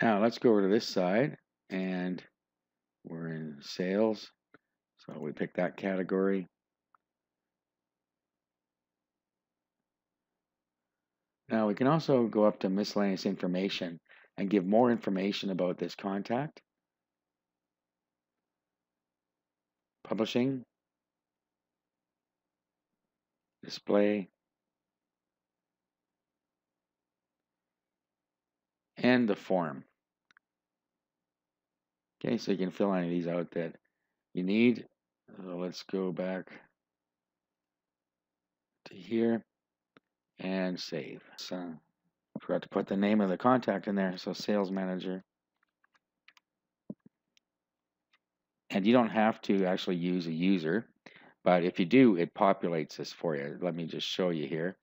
Now let's go over to this side, and we're in sales. So we pick that category. Now we can also go up to miscellaneous information and give more information about this contact. Publishing, display, and the form. Okay, so you can fill any of these out that you need. So let's go back to here and save. So I forgot to put the name of the contact in there, so sales manager. And you don't have to actually use a user, but if you do, it populates this for you. Let me just show you here.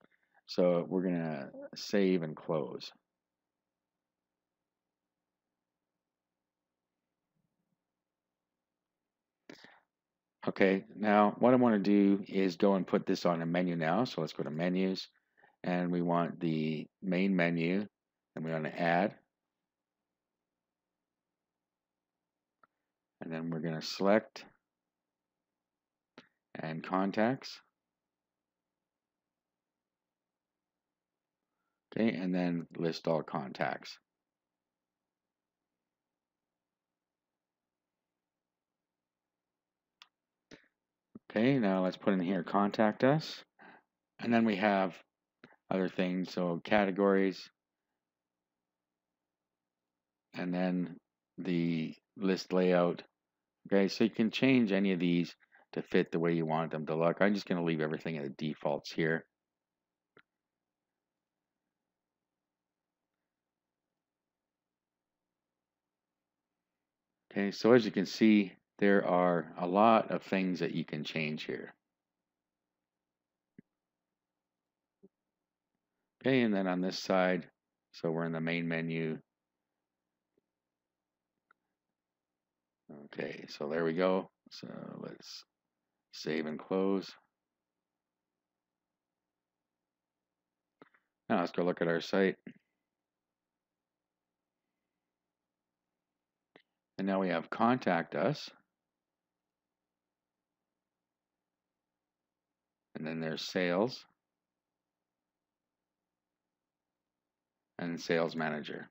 So we're going to save and close. Okay, now what I want to do is go and put this on a menu now. So let's go to menus, and we want the main menu, and we want to add. And then we're going to select and contacts. Okay, and then list all contacts. Okay, now let's put in here contact us. And then we have other things, so categories, and then the list layout. Okay, so you can change any of these to fit the way you want them to look. I'm just going to leave everything at the defaults here. Okay, so as you can see, there are a lot of things that you can change here. Okay, and then on this side, so we're in the main menu. Okay, so there we go. So let's save and close. Now let's go look at our site. And now we have contact us. And then there's sales. And sales manager.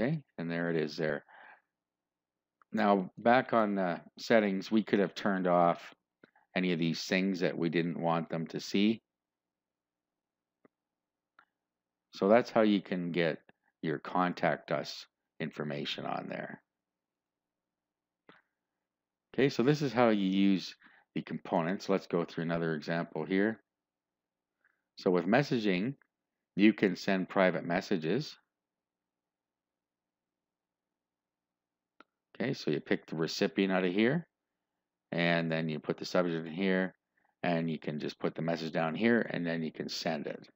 Okay, and there it is there. Now back on the settings, we could have turned off any of these things that we didn't want them to see. So that's how you can get your contact us information on there. Okay, so this is how you use the components. Let's go through another example here. So with messaging, you can send private messages. Okay, so you pick the recipient out of here, and then you put the subject in here, and you can just put the message down here, and then you can send it.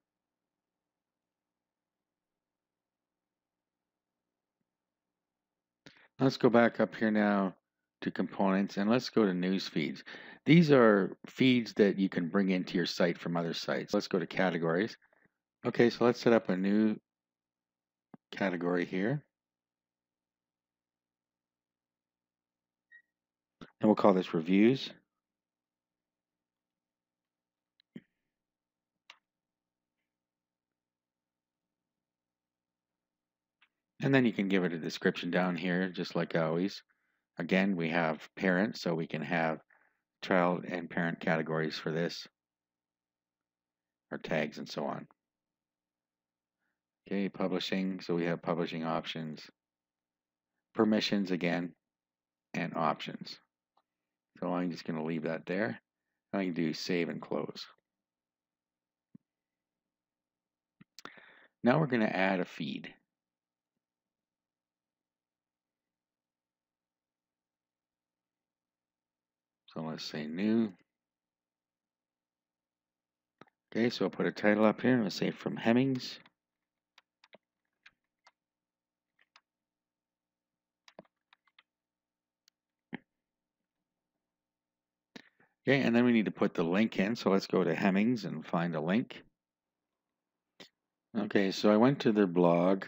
Let's go back up here now to components, and let's go to news feeds. These are feeds that you can bring into your site from other sites. Let's go to categories. Okay, so let's set up a new category here. And we'll call this reviews. And then you can give it a description down here, just like always. Again, we have parents, so we can have child and parent categories for this, or tags and so on. Okay, publishing, so we have publishing options, permissions again, and options. So I'm just going to leave that there. I can do save and close. Now we're going to add a feed. So let's say new. Okay, so I'll put a title up here. Let's say from Hemmings. Okay, and then we need to put the link in. So let's go to Hemmings and find a link. Okay, so I went to their blog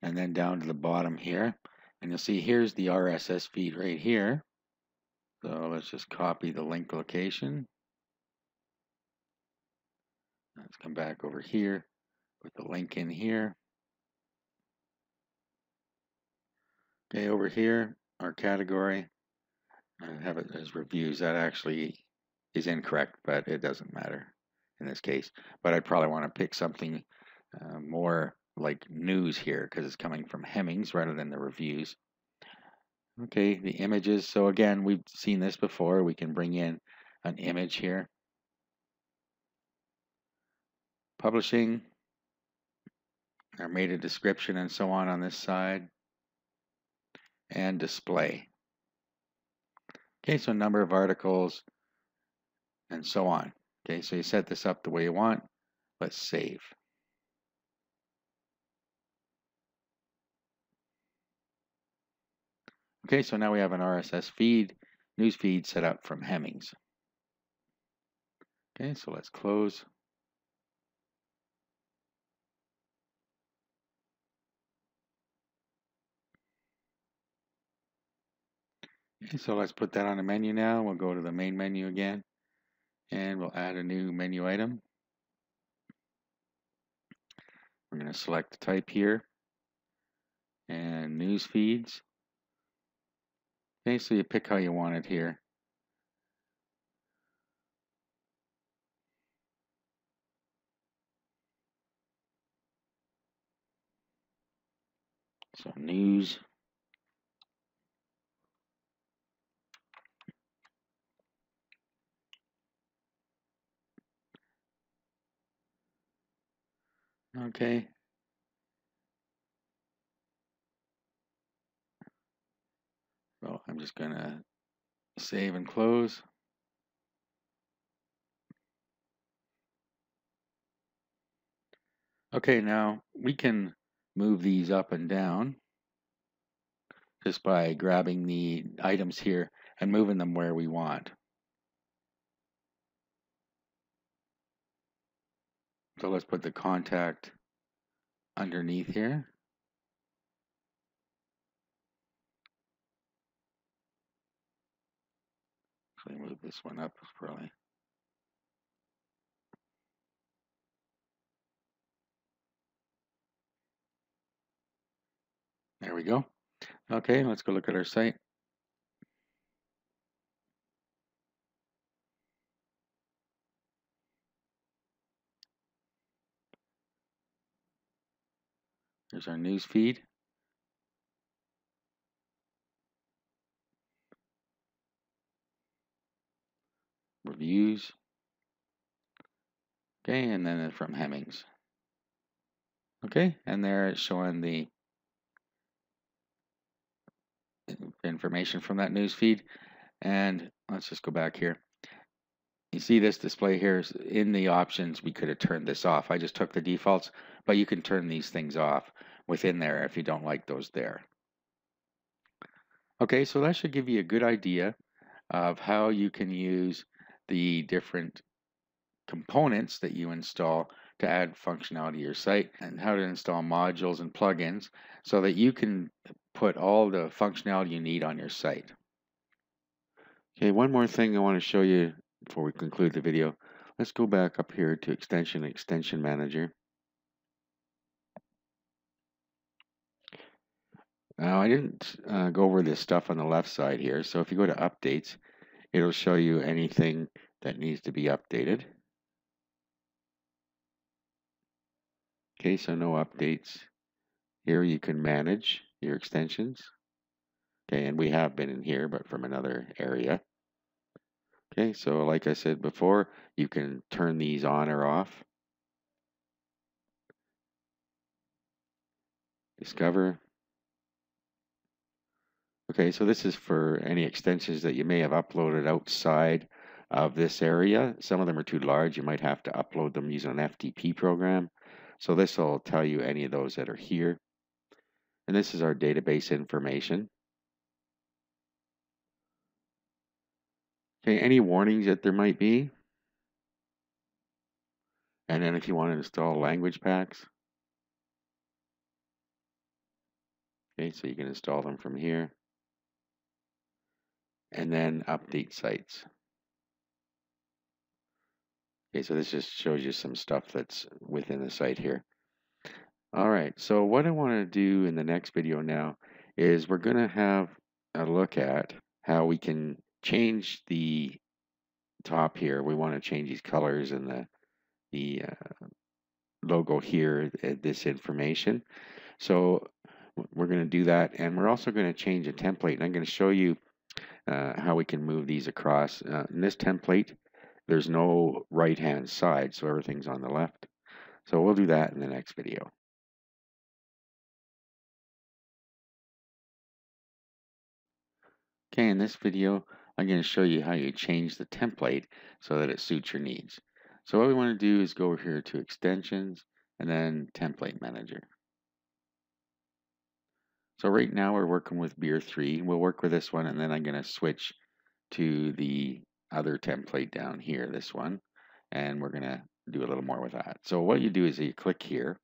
and then down to the bottom here. And you'll see here's the R S S feed right here. So let's just copy the link location. Let's come back over here, put the link in here. Okay, over here, our category. I have it as reviews. That actually is incorrect, but it doesn't matter in this case. But I probably want to pick something uh, more like news here because it's coming from Hemmings rather than the reviews. Okay, the images. So again, we've seen this before. We can bring in an image here. Publishing. I made a description and so on on this side. And display. Okay, so number of articles and so on. Okay, so you set this up the way you want. Let's save. Okay, so now we have an R S S feed, news feed set up from Hemmings. Okay, so let's close. Okay, so let's put that on the menu now. We'll go to the main menu again. and we'll add a new menu item. We're going to select the type here and news feeds. Basically, you pick how you want it here. So news. Okay. Well, I'm just going to save and close. Okay, now we can move these up and down just by grabbing the items here and moving them where we want. So let's put the contact underneath here. So move this one up probably. There we go. Okay, let's go look at our site. There's our news feed. Reviews. Okay, and then from Hemmings. Okay, and there it's showing the information from that news feed. And let's just go back here. You see this display here is in the options. We could have turned this off. I just took the defaults, but you can turn these things off within there if you don't like those there. Okay, so that should give you a good idea of how you can use the different components that you install to add functionality to your site, and how to install modules and plugins so that you can put all the functionality you need on your site. Okay, one more thing I want to show you before we conclude the video. Let's go back up here to Extension, Extension Manager. Now I didn't uh, go over this stuff on the left side here, so if you go to Updates, it'll show you anything that needs to be updated. Okay, so no updates. Here you can manage your extensions. Okay, and we have been in here, but from another area. Okay, so like I said before, you can turn these on or off. Discover. Okay, so this is for any extensions that you may have uploaded outside of this area. Some of them are too large. You might have to upload them using an F T P program. So this will tell you any of those that are here. And this is our database information. Okay, any warnings that there might be. And then if you want to install language packs. Okay, so you can install them from here. And then update sites. Okay, so this just shows you some stuff that's within the site here. All right, so what I want to do in the next video now is we're going to have a look at how we can change the top here. We want to change these colors and the the uh, logo here, this information. So we're going to do that, and we're also going to change a template, and I'm going to show you uh, how we can move these across. Uh, in this template, there's no right hand side, so everything's on the left. So we'll do that in the next video. Okay, in this video, I'm going to show you how you change the template so that it suits your needs. So what we want to do is go over here to Extensions and then Template Manager. So right now we're working with Beez three. We'll work with this one, and then I'm going to switch to the other template down here, this one, and we're going to do a little more with that. So what you do is you click here.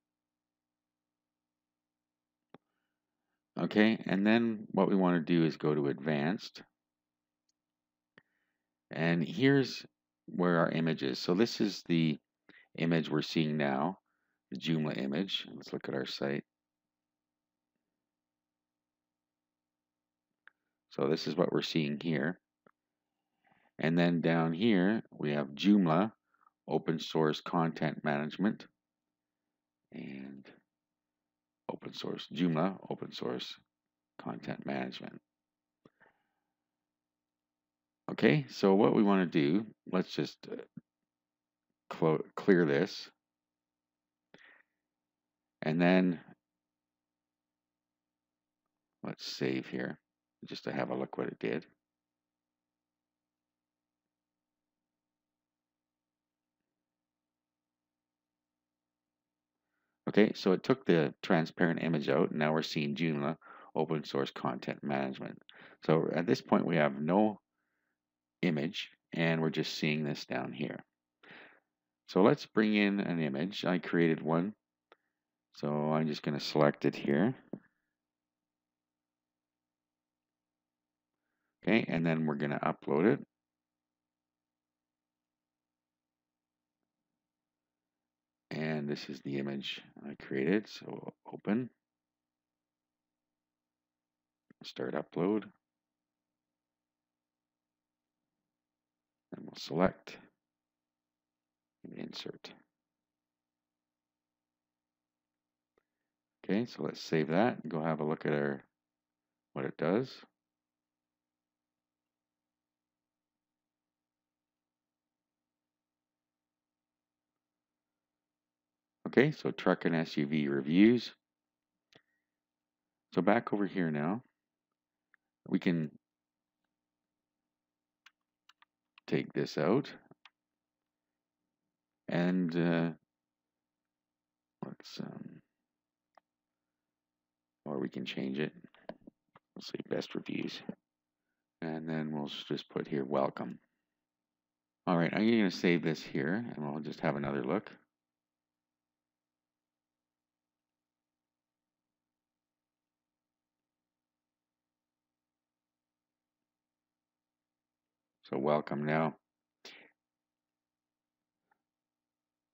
Okay, and then what we want to do is go to Advanced. And here's where our image is. So this is the image we're seeing now, the Joomla image. Let's look at our site. So this is what we're seeing here. And then down here, we have Joomla, open source content management, and open source Joomla, open source content management. Okay, so what we want to do, let's just uh, clear this. And then let's save here, just to have a look what it did. Okay, so it took the transparent image out, and now we're seeing Joomla open source content management. So at this point we have no image, and we're just seeing this down here. So let's bring in an image. I created one, so I'm just going to select it here. Okay, and then we're going to upload it. And this is the image I created, so open, start upload, and we'll select and insert. Okay, so let's save that and go have a look at our what it does. Okay, so truck and S U V reviews. So back over here now, we can take this out, and uh, let's, um, or we can change it. We'll say best reviews, and then we'll just put here welcome. All right, I'm going to save this here, and we'll just have another look. So welcome now.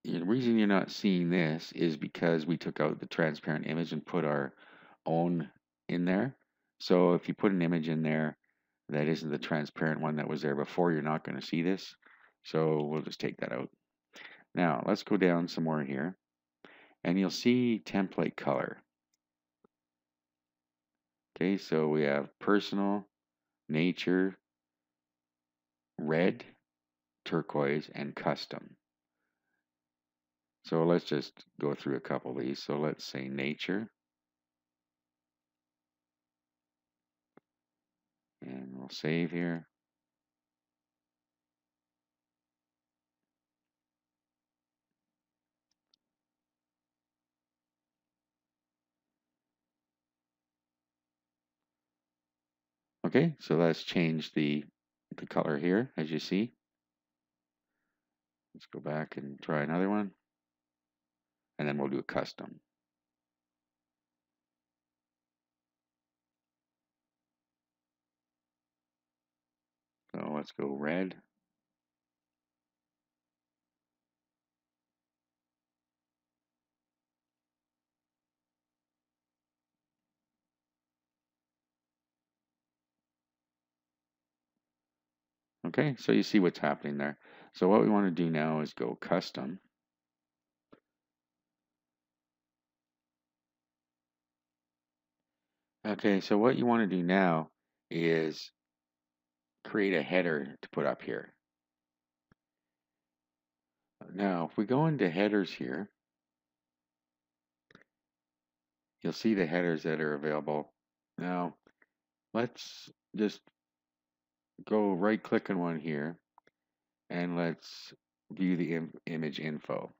The reason you're not seeing this is because we took out the transparent image and put our own in there. So if you put an image in there that isn't the transparent one that was there before, you're not going to see this. So we'll just take that out. Now let's go down some more here, and you'll see template color. Okay, so we have personal, nature, red, turquoise, and custom. So let's just go through a couple of these. So let's say nature, and we'll save here. Okay, so let's change the the color here, as you see. Let's go back and try another one, and then we'll do a custom. So let's go red. Okay, so you see what's happening there. So what we want to do now is go custom. Okay, so what you want to do now is create a header to put up here. Now, if we go into headers here, you'll see the headers that are available. Now, let's just go right click on one here, and let's view the im image info,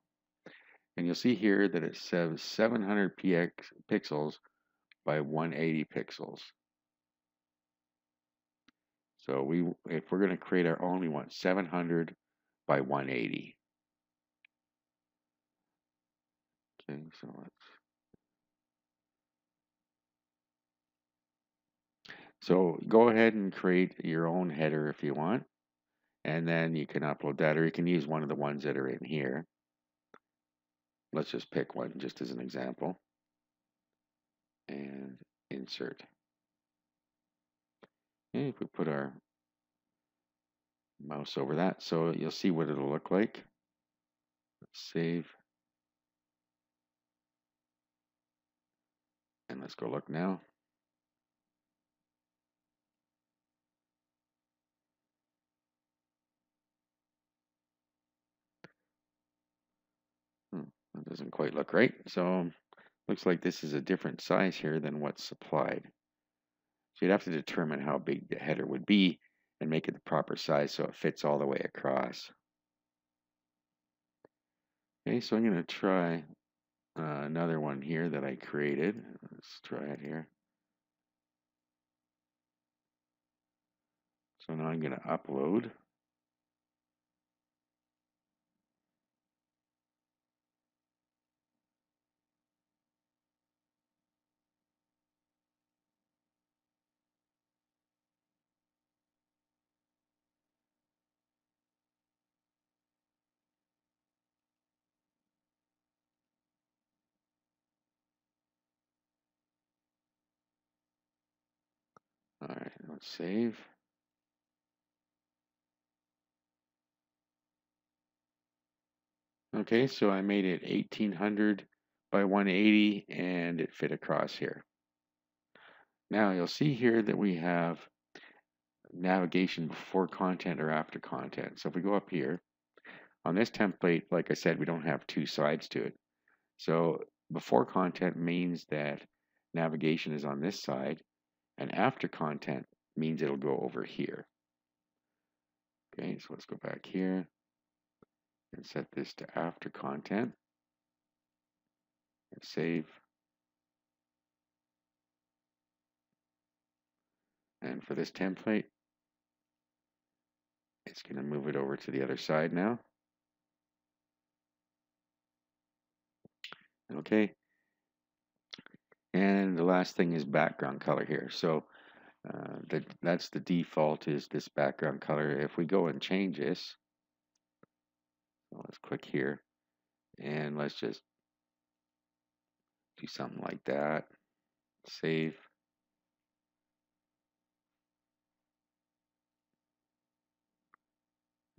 and you'll see here that it says seven hundred pixels by one hundred eighty pixels. So we if we're going to create our only one, seven hundred by one hundred eighty. Okay, so let's So go ahead and create your own header if you want. and then you can upload that, or you can use one of the ones that are in here. Let's just pick one just as an example and insert. And if we put our mouse over that, so you'll see what it'll look like. Let's save. And let's go look now. Hmm, that doesn't quite look right. So looks like this is a different size here than what's supplied. So you'd have to determine how big the header would be and make it the proper size so it fits all the way across. Okay, so I'm going to try uh, another one here that I created. Let's try it here. So now I'm going to upload. All right, let's save. Okay, so I made it eighteen hundred by one eighty and it fit across here. Now you'll see here that we have navigation before content or after content. So if we go up here, on this template, like I said, we don't have two sides to it. So before content means that navigation is on this side, and after content means it'll go over here. Okay, so let's go back here and set this to after content and save. And for this template, it's going to move it over to the other side now. Okay. And the last thing is background color here. So uh, the, that's the default, is this background color. If we go and change this, well, let's click here and let's just do something like that. Save.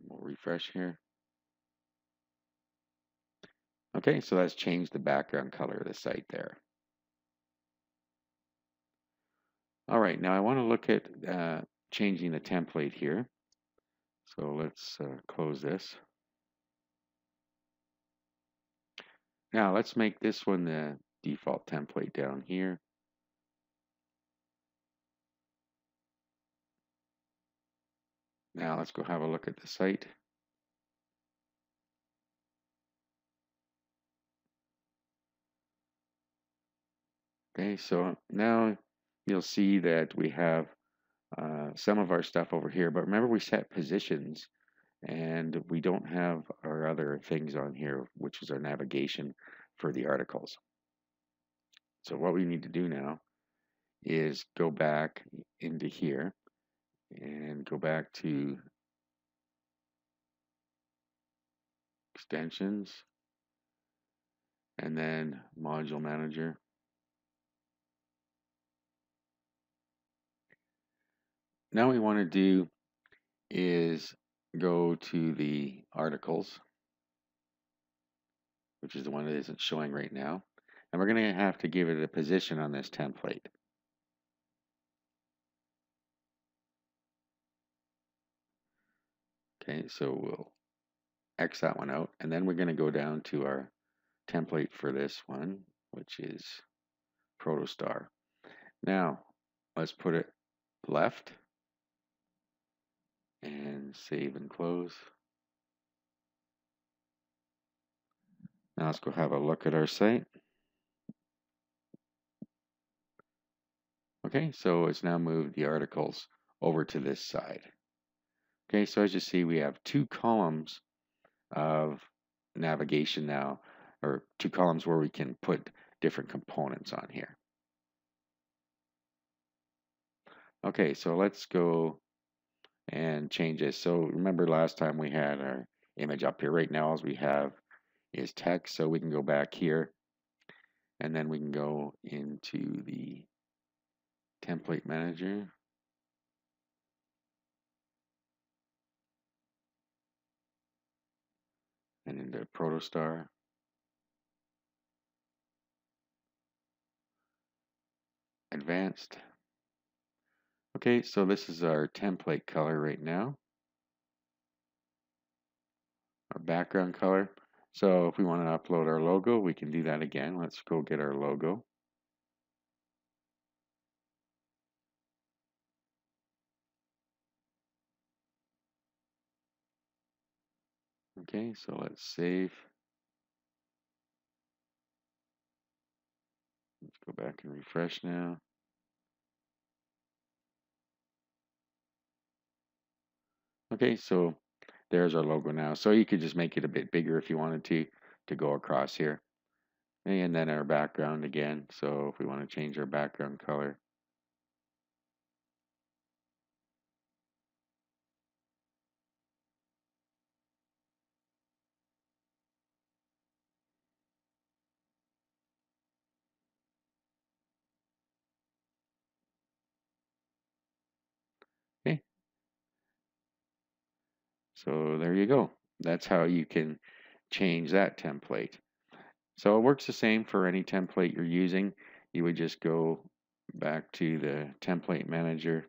We'll refresh here. Okay, so that's changed the background color of the site there. All right, now I want to look at uh, changing the template here. So let's uh, close this. Now let's make this one the default template down here. Now let's go have a look at the site. Okay, so now you'll see that we have uh, some of our stuff over here, but remember we set positions and we don't have our other things on here, which is our navigation for the articles. So what we need to do now is go back into here and go back to extensions and then module manager. Now what we want to do is go to the articles, which is the one that isn't showing right now. And we're going to have to give it a position on this template. Okay, so we'll X that one out. And then we're going to go down to our template for this one, which is Protostar. Now, let's put it left. And save and close. Now let's go have a look at our site. Okay, so it's now moved the articles over to this side. Okay, so as you see, we have two columns of navigation now, or two columns where we can put different components on here. Okay, so let's go and change this. So remember last time we had our image up here. Right now all we have is text, so we can go back here and then we can go into the template manager. And into Protostar. Advanced. Okay, so this is our template color right now. Our background color. So if we want to upload our logo, we can do that again. Let's go get our logo. Okay, so let's save. Let's go back and refresh now. Okay, so there's our logo now. So you could just make it a bit bigger if you wanted to, to go across here. And then our background again. So if we want to change our background color. So there you go. That's how you can change that template. So it works the same for any template you're using. You would just go back to the template manager,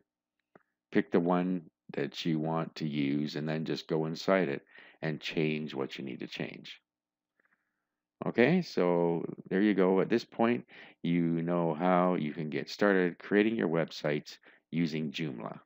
pick the one that you want to use, and then just go inside it and change what you need to change. Okay, so there you go. At this point, you know how you can get started creating your websites using Joomla.